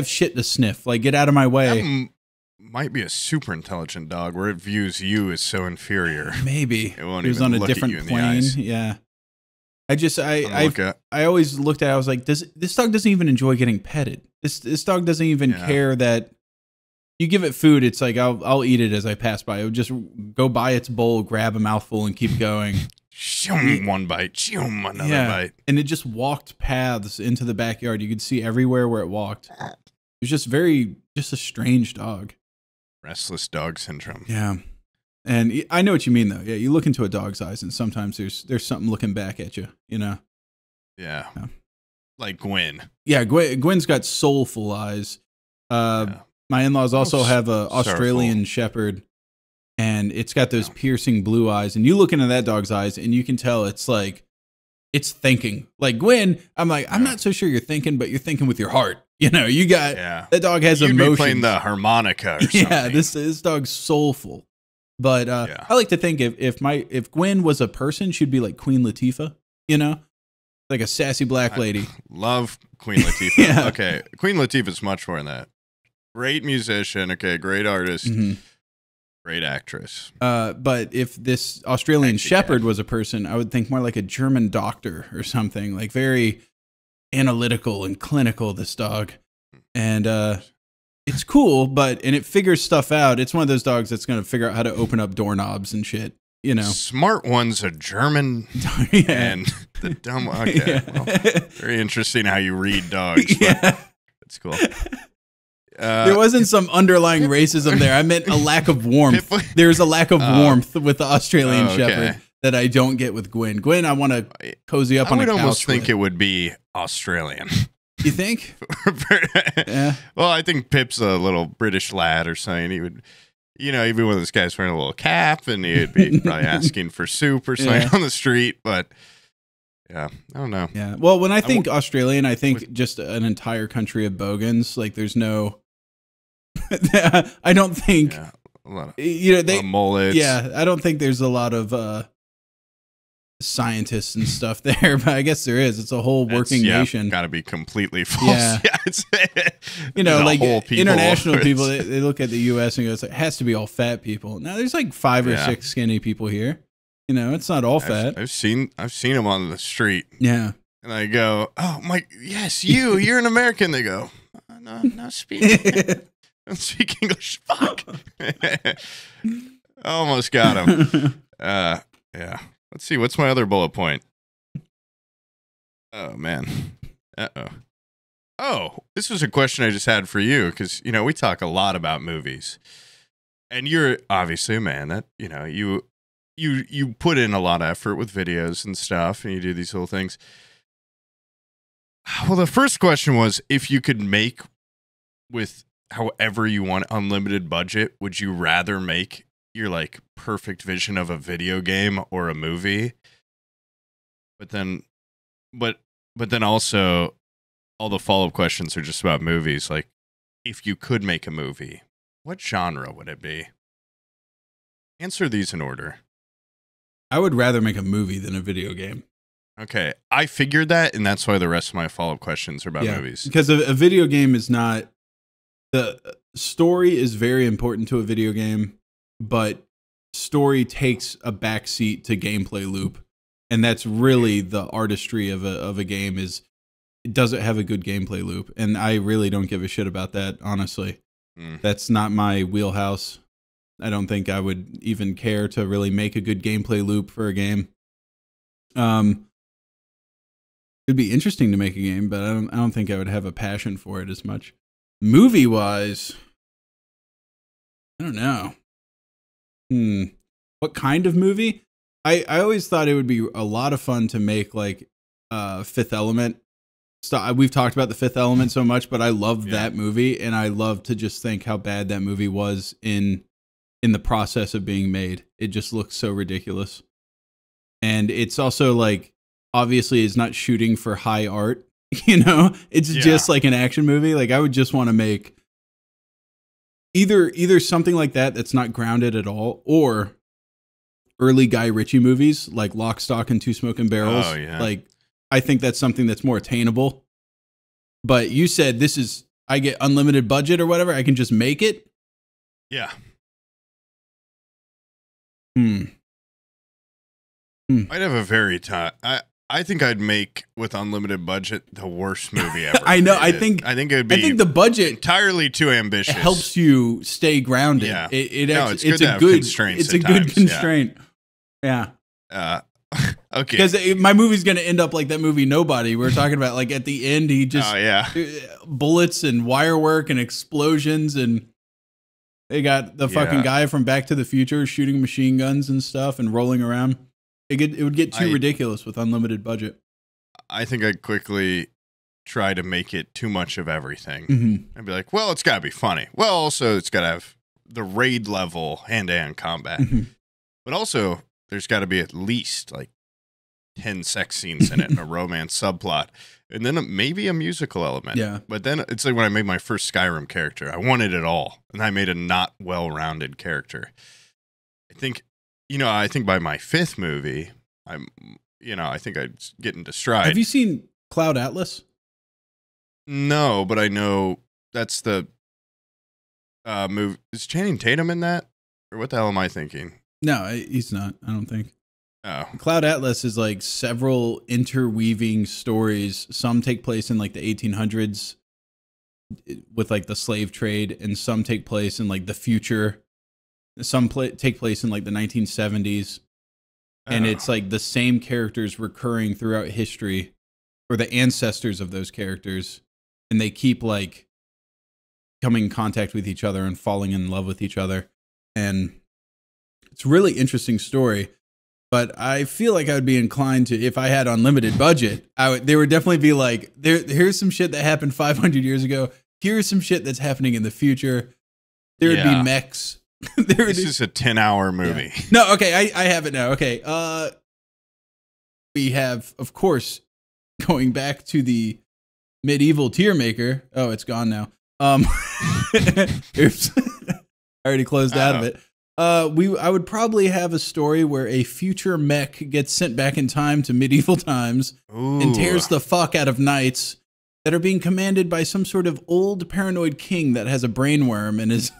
shit to sniff. Like, get out of my way. That might be a super intelligent dog where it views you as so inferior. Maybe it won't. It was even on a different plane. Yeah. I always looked at it, I was like, this dog doesn't even enjoy getting petted. This dog doesn't even care that you give it food. It's like, I'll eat it as I pass by. It would just go by its bowl, grab a mouthful, and keep going. Shoom, one bite, shoom, another bite. And it just walked paths into the backyard. You could see everywhere where it walked. It was just just a strange dog. Restless dog syndrome. Yeah. And I know what you mean, though. Yeah, you look into a dog's eyes, and sometimes there's something looking back at you, you know? Yeah. Yeah. Like Gwen. Yeah, Gwen's got soulful eyes. My in-laws also have an Australian Shepherd, and it's got those piercing blue eyes. And you look into that dog's eyes, and you can tell it's like, it's thinking. Like, Gwen, I'm like, I'm not so sure you're thinking, but you're thinking with your heart. You know, you got, that dog has emotions. You'd be playing the harmonica or something. Yeah, this dog's soulful. But I like to think if Gwen was a person, she'd be like Queen Latifah, you know, like a sassy black lady. I love Queen Latifah. Okay, Queen Latifah's much more than that. Great musician. Okay, great artist. Great actress. But if this Australian Shepherd was a person, I would think more like a German doctor or something, like very analytical and clinical. This dog, and it's cool, and it figures stuff out. It's one of those dogs that's going to figure out how to open up doorknobs and shit, you know. Smart one's a German, and the dumb one. Okay, well, very interesting how you read dogs. It's cool. There wasn't some underlying racism there. I meant a lack of warmth. There's a lack of warmth with the Australian Shepherd that I don't get with Gwen. Gwen, I want to cozy up on a couch. I would almost think it would be Australian. You think? Well, I think Pip's a little British lad or something. He would, you know, even when this guy's wearing a little cap, and he'd be probably asking for soup or something on the street. But yeah, I don't know. Yeah. Well, when I think Australian, I think just an entire country of bogans. Like, there's no, I don't think, a lot of, you know, they, mullets. Yeah. I don't think there's a lot of, scientists and stuff there, but I guess there is. It's a whole working nation. Got to be completely false. Yeah, it's, you know, like international people, they look at the U.S. and go, it has to be all fat people. Now there's like 5 or 6 skinny people here. You know, it's not all fat. I've seen them on the street. Yeah, and I go, oh my, yes, you're an American. They go, oh, no, don't speak English. Fuck. Almost got him. Yeah. Let's see. What's my other bullet point? Oh, man. Uh-oh. Oh, this was a question I just had for you because, you know, we talk a lot about movies. And you're obviously a man that, you know, you put in a lot of effort with videos and stuff, and you do these little things. Well, the first question was, if you could make with however you want, unlimited budget, would you rather make your like perfect vision of a video game or a movie? But then also all the follow-up questions are just about movies. Like, if you could make a movie, what genre would it be? Answer these in order. I would rather make a movie than a video game. Okay. I figured that, and that's why the rest of my follow-up questions are about movies. Because a video game is not, the story is very important to a video game, but story takes a backseat to gameplay loop, and that's really the artistry of a game is, does it have a good gameplay loop? And I really don't give a shit about that, honestly. That's not my wheelhouse. I don't think I would even care to really make a good gameplay loop for a game. It'd be interesting to make a game, but I don't think I would have a passion for it as much. Movie wise, I don't know. What kind of movie? I always thought it would be a lot of fun to make like Fifth Element. So we've talked about the Fifth Element so much, but I love that movie, and I love to just think how bad that movie was in the process of being made. It just looks so ridiculous. And it's also like, obviously it's not shooting for high art, you know? It's just like an action movie. Like, I would just want to make either something like that that's not grounded at all, or early Guy Ritchie movies, like Lock, Stock, and Two Smoking Barrels. Oh, yeah. Like, I think that's something that's more attainable. But you said this is, I get unlimited budget or whatever, I can just make it? Yeah. I'd have a very tough... I think I'd make, with unlimited budget, the worst movie ever. I know. I think it would be. I think the budget entirely too ambitious. It helps you stay grounded. Yeah. It's a good constraint. Yeah. Okay. Because my movie's going to end up like that movie Nobody. We were talking about, like, at the end, he just bullets and wire work and explosions, and they got the fucking guy from Back to the Future shooting machine guns and stuff and rolling around. It would get too ridiculous with unlimited budget. I think I'd quickly try to make it too much of everything. Mm-hmm. I'd be like, well, it's got to be funny. Well, also, it's got to have the Raid level hand-to-hand combat. Mm-hmm. But also, there's got to be at least like 10 sex scenes in it and a romance subplot. And then maybe a musical element. Yeah. But then it's like when I made my first Skyrim character, I wanted it all. And I made a not well-rounded character. I think... You know, I think by my fifth movie, I think I'd get into stride. Have you seen Cloud Atlas? No, but I know that's the movie. Is Channing Tatum in that? Or what the hell am I thinking? No, he's not, I don't think. Oh. Cloud Atlas is like several interweaving stories. Some take place in like the 1800s with like the slave trade, and some take place in like the future. Some take place in like the 1970s, and it's like the same characters recurring throughout history, or the ancestors of those characters, and they keep like coming in contact with each other and falling in love with each other, and it's a really interesting story. But I feel like I would be inclined to, if I had unlimited budget, there would definitely be like, here's some shit that happened 500 years ago. Here's some shit that's happening in the future. There would be mechs. This is a 10-hour movie. Yeah. No, okay, I have it now. Okay, we have, of course, going back to the medieval tear maker. Oh, it's gone now. Oops, I already closed out of it. I would probably have a story where a future mech gets sent back in time to medieval times and tears the fuck out of knights that are being commanded by some sort of old paranoid king that has a brain worm and is.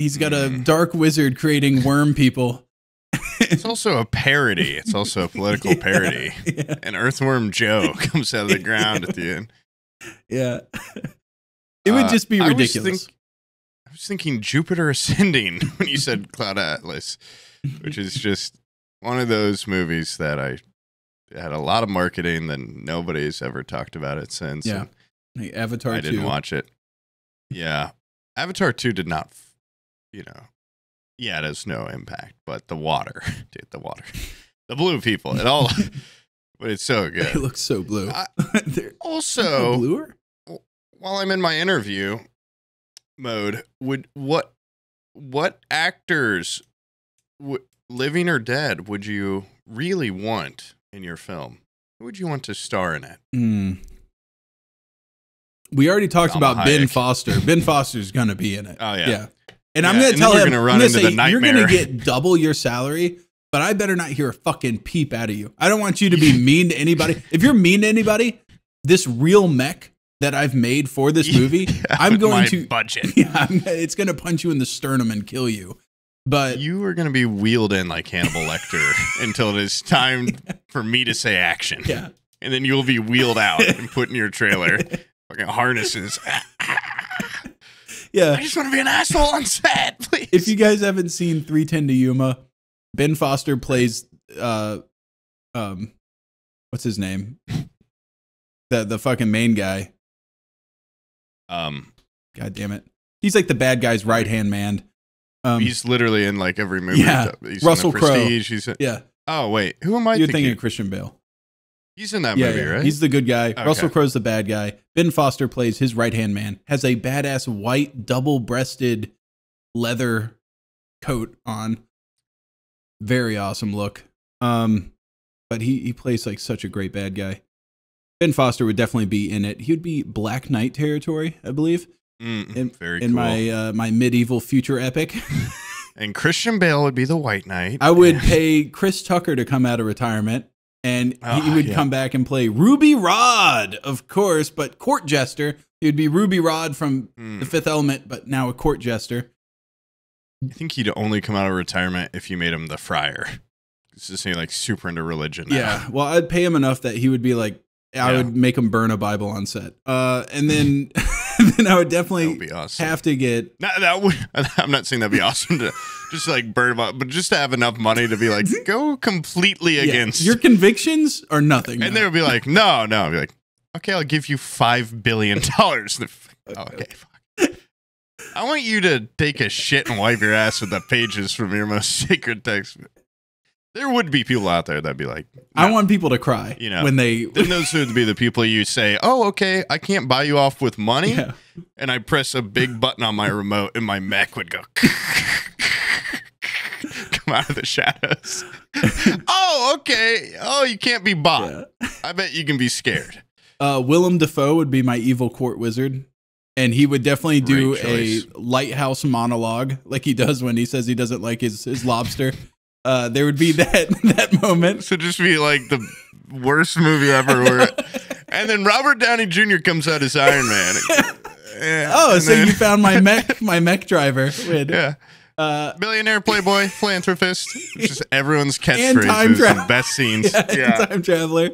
He's got a dark wizard creating worm people. It's also a parody. It's also a political parody. Yeah. And Earthworm Joe comes out of the ground at the end. Yeah. It would just be ridiculous. I was thinking Jupiter Ascending when you said Cloud Atlas, which is just one of those movies that I had a lot of marketing and nobody's ever talked about it since. Yeah. Like Avatar 2. I didn't watch it. Yeah. Avatar 2 did not... You know, yeah, there's no impact, but the water, dude, the water, the blue people, it all, but it's so good. It looks so blue. Also, bluer? While I'm in my interview mode, what actors, living or dead, would you really want in your film? Who would you want to star in it? We already talked about Ben Foster. Ben Foster's going to be in it. Oh, yeah. Yeah. And I'm going to tell him, you're going to get double your salary, but I better not hear a fucking peep out of you. I don't want you to be mean to anybody. If you're mean to anybody, this real mech that I've made for this movie, I'm going to budget. Yeah, it's going to punch you in the sternum and kill you. But you are going to be wheeled in like Hannibal Lecter until it is time for me to say action. Yeah. And then you'll be wheeled out and put in your trailer. Fucking harnesses. Yeah. I just want to be an asshole on set, please. If you guys haven't seen 3:10 to Yuma, Ben Foster plays what's his name? The fucking main guy. God damn it. He's like the bad guy's right-hand man. He's literally in like every movie. Yeah. He's Russell Crowe. Yeah. Oh wait, who am I thinking of? Christian Bale. He's in that movie, right? He's the good guy. Okay. Russell Crowe's the bad guy. Ben Foster plays his right-hand man, has a badass white double-breasted leather coat on. Very awesome look. But he plays like such a great bad guy. Ben Foster would definitely be in it. He would be Black Knight territory, I believe. Very cool. In my medieval future epic. and Christian Bale would be the White Knight. I would pay Chris Tucker to come out of retirement, and he would come back and play Ruby Rod, of course, but court jester. He would be Ruby Rod from The Fifth Element, but now a court jester. I think he'd only come out of retirement if you made him the friar. It's just he's like super into religion now. Yeah, well, I'd pay him enough that he would be like, I would make him burn a Bible on set. And then... then I would definitely have to get. No, that would, I'm not saying that'd be awesome to just like burn them up, but just to have enough money to be like, go completely against your convictions are nothing. And they would be like, no, no. I'd be like, okay, I'll give you $5 billion. Oh, okay, fuck. I want you to take a shit and wipe your ass with the pages from your most sacred textbook. There would be people out there that'd be like, no. I want people to cry, you know, when they, then those would be the people you say, oh, okay, I can't buy you off with money. Yeah. And I press a big button on my remote and my Mac would go come out of the shadows. Oh, okay. Oh, you can't be bought. Yeah. I bet you can be scared. Willem Dafoe would be my evil court wizard. And he would definitely do a lighthouse monologue like he does when he says he doesn't like his lobster. There would be that moment. So just be like the worst movie ever. Where, and then Robert Downey Jr. comes out as Iron Man. Yeah, oh, so then, you found my mech driver. With, yeah. Billionaire playboy, philanthropist. Just everyone's catchphrases and best scenes. Yeah, yeah. Time traveler.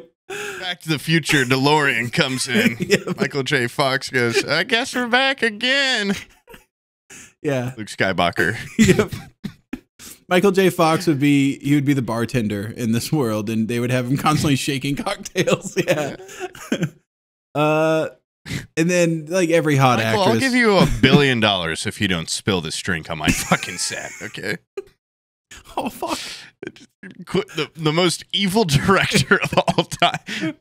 Back to the Future, DeLorean comes in. Yeah. Michael J. Fox goes, I guess we're back again. Yeah. Luke Skywalker. Yep. Michael J. Fox would be, he would be the bartender in this world, and they would have him constantly shaking cocktails. Yeah. And then like every hot Michael, actress. I'll give you $1 billion if you don't spill this drink on my fucking set. Okay. Oh, fuck. The most evil director of all time.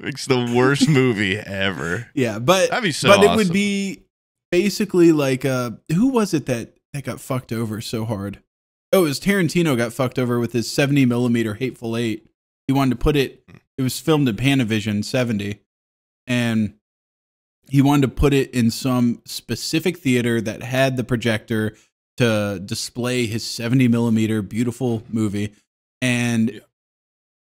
It's the worst movie ever. Yeah. But, that'd be so awesome. It would be basically like, who was it that got fucked over so hard? Oh, it was Tarantino got fucked over with his 70mm Hateful Eight. He wanted to put it, it was filmed in Panavision 70, and he wanted to put it in some specific theater that had the projector to display his 70mm beautiful movie. And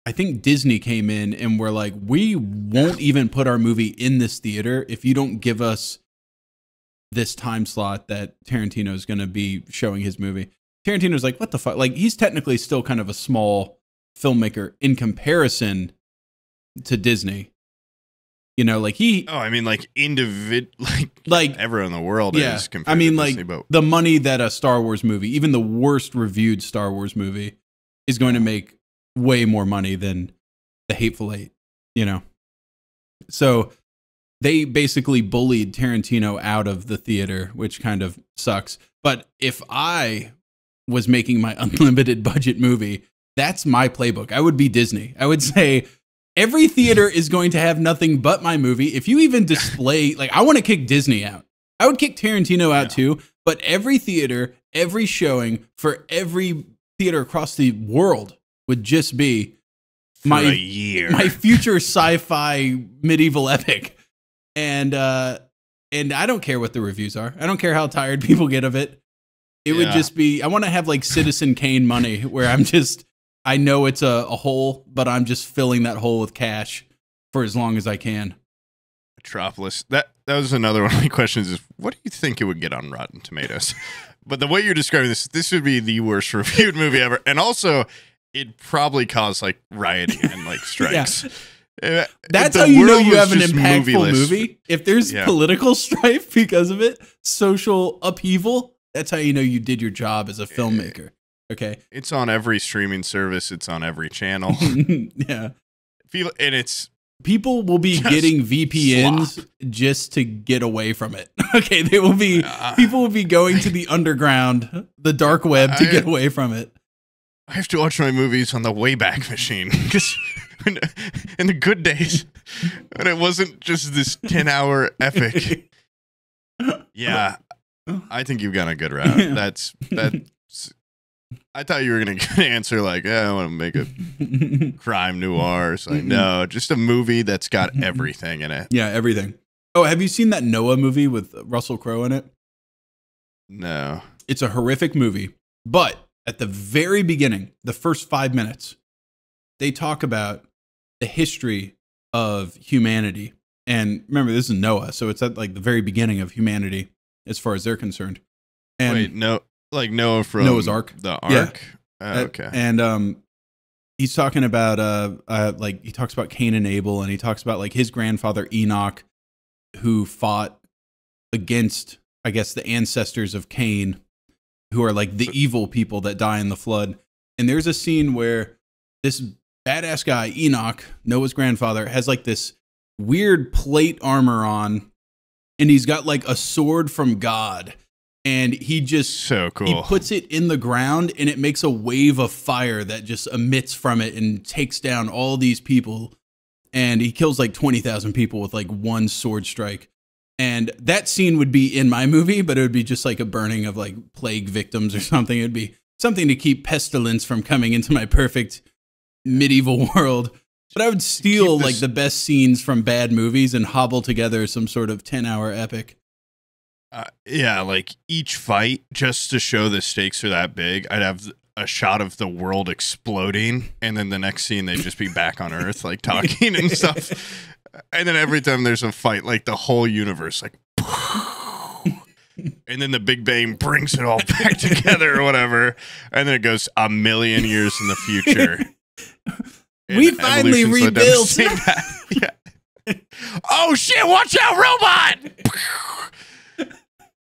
I think Disney came in and were like, we won't even put our movie in this theater if you don't give us this time slot that Tarantino's going to be showing his movie. Tarantino's like, what the fuck? Like, he's technically still kind of a small filmmaker in comparison to Disney. You know, like he... Oh, I mean, like, like everyone in the world is compared to Disney, like, but the money that a Star Wars movie, even the worst reviewed Star Wars movie, is going to make way more money than The Hateful Eight, you know? So they basically bullied Tarantino out of the theater, which kind of sucks. But if I was making my unlimited budget movie, that's my playbook. I would be Disney. I would say every theater is going to have nothing but my movie. If you even display, like, I want to kick Disney out. I would kick Tarantino out too, but every theater, every showing for every theater across the world would just be my future sci-fi medieval epic. And I don't care what the reviews are. I don't care how tired people get of it. It would just be, I want to have like Citizen Kane money where I'm just, I know it's a hole, but I'm just filling that hole with cash for as long as I can. Metropolis. That was another one of my questions is, what do you think it would get on Rotten Tomatoes? But the way you're describing this would be the worst reviewed movie ever. And also, it'd probably cause like rioting and like strikes. That's how you know you have an impactful movie. If there's political strife because of it, social upheaval. That's how you know you did your job as a filmmaker. Okay. It's on every streaming service. It's on every channel. Yeah. And it's... People will be getting VPNs just to get away from it. Okay. They will be... people will be going to the underground, the dark web to get away from it. I have to watch my movies on the Wayback Machine. In the good days. When it wasn't just this 10-hour epic. Yeah. I think you've gone a good route. Yeah. That's. I thought you were gonna answer like, I want to make a crime noir. It's like, no, just a movie that's got everything in it. Yeah, everything. Oh, have you seen that Noah movie with Russell Crowe in it? No. It's a horrific movie. But at the very beginning, the first 5 minutes, they talk about the history of humanity. And remember, this is Noah, so it's at like the very beginning of humanity as far as they're concerned. And wait, no, like Noah from Noah's Ark, the Ark. Yeah. Oh, okay. And he's talking about like he talks about Cain and Abel, and he talks about like his grandfather Enoch, who fought against, I guess, the ancestors of Cain, who are like the evil people that die in the flood. And there's a scene where this badass guy Enoch, Noah's grandfather, has like this weird plate armor on, and he's got like a sword from God, and he just so cool. He puts it in the ground, and it makes a wave of fire that just emits from it and takes down all these people, and he kills like 20,000 people with like one sword strike. And that scene would be in my movie, but it would be just like a burning of like plague victims or something. It'd be something to keep pestilence from coming into my perfect medieval world. But I would steal like the best scenes from bad movies and hobble together some sort of 10-hour epic. Yeah, like each fight, just to show the stakes are that big, I'd have a shot of the world exploding, and then the next scene they'd just be back on Earth, like talking and stuff. And then every time there's a fight, like the whole universe, like, and then the Big Bang brings it all back together or whatever. And then it goes a million years in the future. We finally rebuilt. Yeah. Oh shit! Watch out, robot!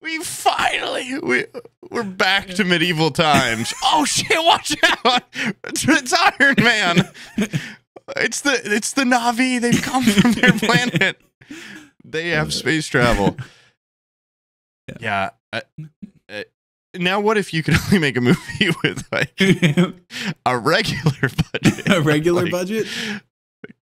We finally we're back to medieval times. Oh shit! Watch out! It's Iron Man. It's the Na'vi. They've come from their planet. They have space travel. Yeah. Now, what if you could only make a movie with like a regular budget? A regular like, budget?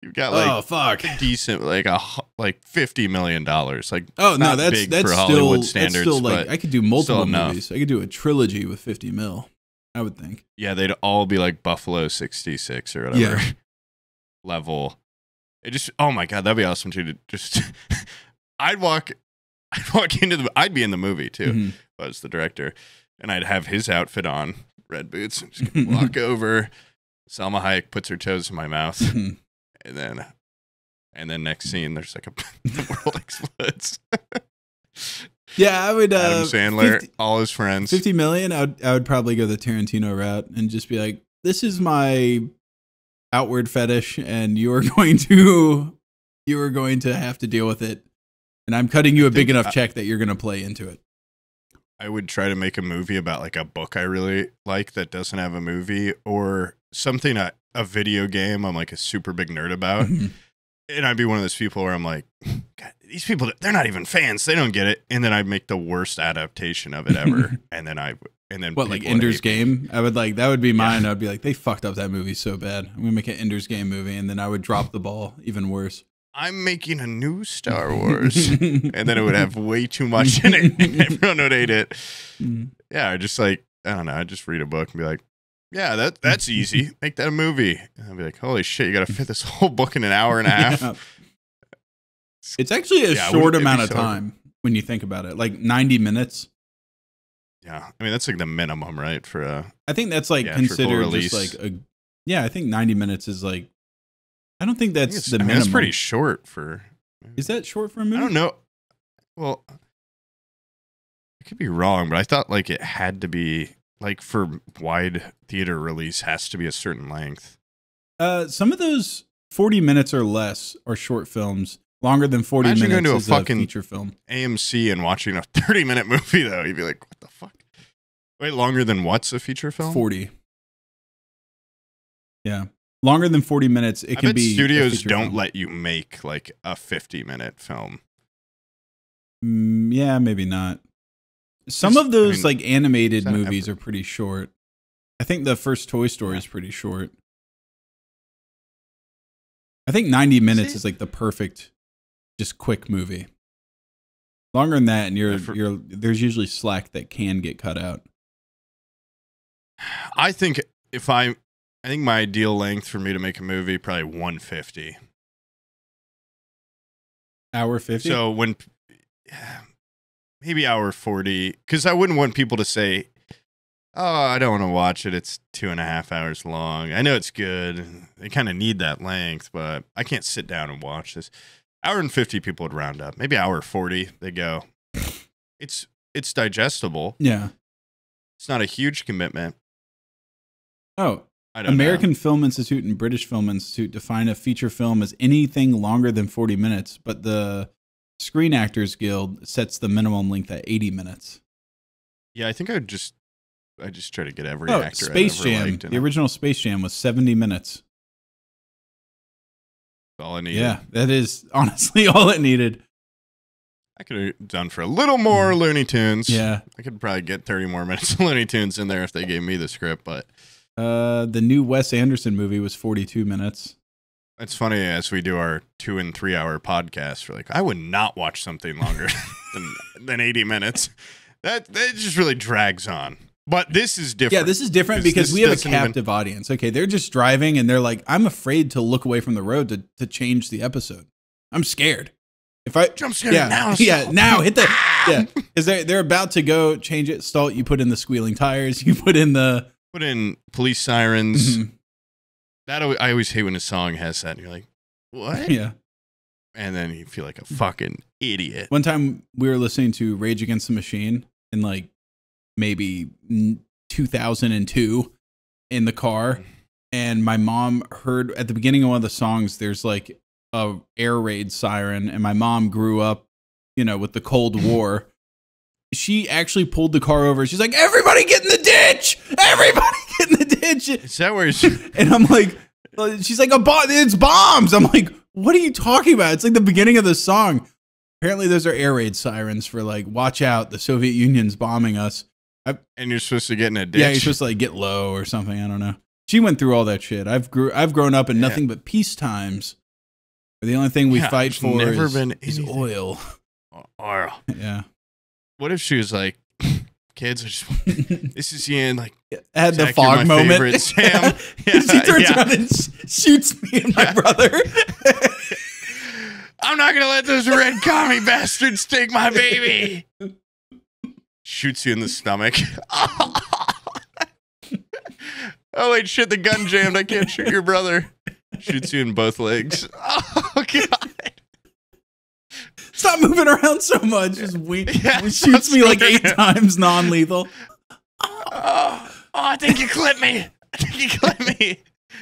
You've got like decent, like $50 million. Like no, that's for Hollywood standards. That's still like I could do multiple movies. I could do a trilogy with $50 mil. I would think. Yeah, they'd all be like Buffalo 66 or whatever. Yeah. Level. It just oh my god, that'd be awesome too. To just I'd walk into the I'd be in the movie too. Mm-hmm. If I was the director, and I'd have his outfit on, red boots, and just walk over. Salma Hayek puts her toes in my mouth, and then next scene there's like a the world explodes. Yeah, I would. Adam Sandler, all his friends, $50 million. I would probably go the Tarantino route and just be like, this is my outward fetish, and you are going to have to deal with it, and I'm cutting you a big enough check that you're going to play into it. I would try to make a movie about like a book I really like that doesn't have a movie, or something a video game I'm like a super big nerd about, and I'd be one of those people where I'm like, God, these people, they're not even fans, they don't get it, and then I'd make the worst adaptation of it ever, and then what, like Ender's Game? I would like, that would be mine. Yeah. I'd be like, they fucked up that movie so bad. I'm gonna make an Ender's Game movie, and then I would drop the ball even worse. I'm making a new Star Wars, and then it would have way too much in it, and everyone would hate it. Yeah, I just like, I don't know. I just read a book and be like, yeah, that's easy. Make that a movie. And I'd be like, holy shit, you got to fit this whole book in an hour and a half. Yeah. It's actually a short amount of time when you think about it, like 90 minutes. Yeah, I mean that's like the minimum, right? For a I think that's like considered release. Just like a yeah. I think 90 minutes is like I don't think that's the minimum. That's pretty short for. Is that short for a movie? I don't know. Well, I could be wrong, but I thought like it had to be like for wide theater release has to be a certain length. Some of those 40 minutes or less are short films. Longer than 40 Imagine minutes going to is a fucking feature film. AMC and watching a 30-minute movie, though. You'd be like, what the fuck? Wait, longer than what's a feature film? 40. Yeah. Longer than 40 minutes, it I can bet be studios don't film. Let you make, like, a 50-minute film. Yeah, maybe not. Some of those, I mean, like, animated movies are pretty short. I think the first Toy Story is pretty short. I think 90 minutes is, like, the perfect... just quick movie. Longer than that, and you're there's usually slack that can get cut out. I think if I think my ideal length for me to make a movie probably 150. Hour 50. So when maybe hour 40, because I wouldn't want people to say oh, I don't want to watch it. It's 2.5 hours long. I know it's good. They kind of need that length, but I can't sit down and watch this. Hour and 50 people would round up. Maybe hour 40. They go, it's digestible. Yeah. It's not a huge commitment. Oh, American Film Institute and British Film Institute define a feature film as anything longer than 40 minutes, but the Screen Actors Guild sets the minimum length at 80 minutes. Yeah, I think I just try to get every actor. Space Jam. Liked, the original Space Jam was 70 minutes. All I needed. Yeah, that is honestly all it needed. I could have done for a little more Looney Tunes. Yeah. I could probably get 30 more minutes of Looney Tunes in there if they gave me the script, but the new Wes Anderson movie was 42 minutes. It's funny, as we do our 2- and 3-hour podcasts, we're like, I would not watch something longer than 80 minutes. That just really drags on. But this is different. Yeah, this is different because we have a captive audience. Okay, they're just driving and they're like, I'm afraid to look away from the road to change the episode. I'm scared. If I jump scare now, now hit the because they're about to go change it. Stalt, you put in the squealing tires. You put in the police sirens. Mm-hmm. That I always hate when a song has that. And you're like, what? Yeah. And then you feel like a fucking idiot. One time we were listening to Rage Against the Machine in like maybe 2002 in the car, and my mom heard at the beginning of one of the songs there's like a air raid siren, and my mom grew up, you know, with the Cold War. She actually pulled the car over. She's like, everybody get in the ditch! Everybody get in the ditch! Is that where and I'm like, she's like, it's bombs! I'm like, what are you talking about? It's like the beginning of the song. Apparently those are air raid sirens for like, watch out, the Soviet Union's bombing us. And you're supposed to get in a ditch? Yeah, you're supposed to like get low or something. I don't know. She went through all that shit. I've grown up in nothing but peace times. The only thing we fight for is oil. Oil. Yeah. What if she was like, kids, this is Ian. Like, had the fog moment. Sam. Yeah, she turns around and shoots me and my brother. I'm not going to let those red commie bastards take my baby. Shoots you in the stomach. Oh, wait, shit, the gun jammed. I can't shoot your brother. Shoots you in both legs. Oh, God. Stop moving around so much. Just shoots me like 8 times non-lethal. Oh, I think you clipped me. I think you clipped me.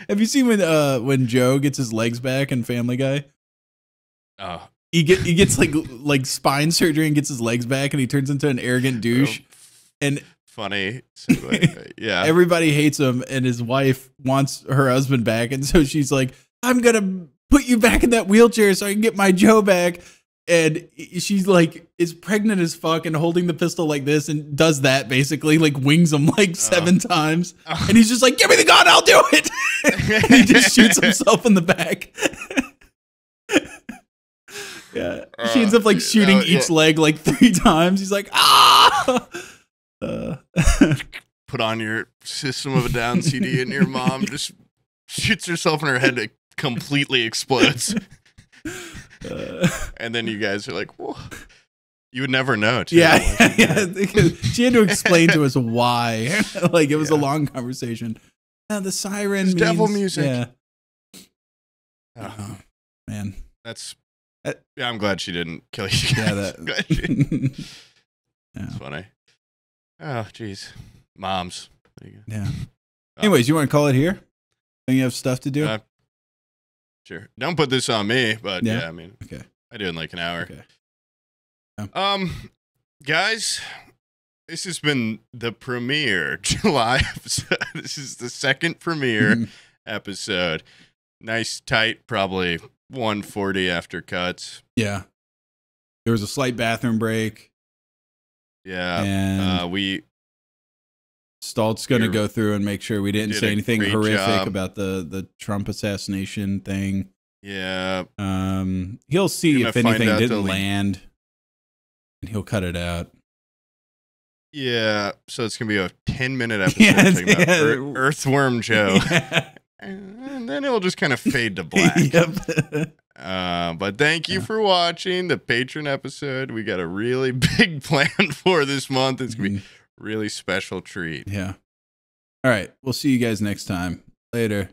Have you seen when Joe gets his legs back in Family Guy? Oh. He gets like spine surgery and gets his legs back, and he turns into an arrogant douche. And funny. So, yeah. Everybody hates him, and his wife wants her husband back, and so she's like, I'm gonna put you back in that wheelchair so I can get my Joe back. And she's like, is pregnant as fuck and holding the pistol like this and does that basically, like wings him like 7 times. And he's just like, give me the gun, I'll do it. And he just shoots himself in the back. Yeah. She ends up like shooting each leg like 3 times. He's like, ah. Put on your System of a Down CD and your mom just shoots herself in her head. It completely explodes. And then you guys are like, whoa. You would never know. She had to explain to us why. Like, it was a long conversation. The siren means devil music. Yeah. Oh, man. Yeah, I'm glad she didn't kill you guys. Yeah, that's funny. Oh, jeez. Moms. There you go. Yeah. Anyways, you want to call it here? Think you have stuff to do? Sure. Don't put this on me, but yeah, I mean, I do in like an hour. Okay. Guys, this has been the premiere July episode. This is the second premiere episode. Nice, tight, probably 140 after cuts. Yeah. There was a slight bathroom break. Yeah. And Stalt's going to go through and make sure we didn't say anything horrific about the Trump assassination thing. Yeah. He'll see if anything didn't land, and he'll cut it out. Yeah. So it's going to be a 10-minute episode talking about Earthworm Joe. Yeah. And then it'll just kind of fade to black. Yep. But thank you for watching the Patreon episode. We got a really big plan for this month. It's going to be really special treat. Yeah. All right. We'll see you guys next time. Later.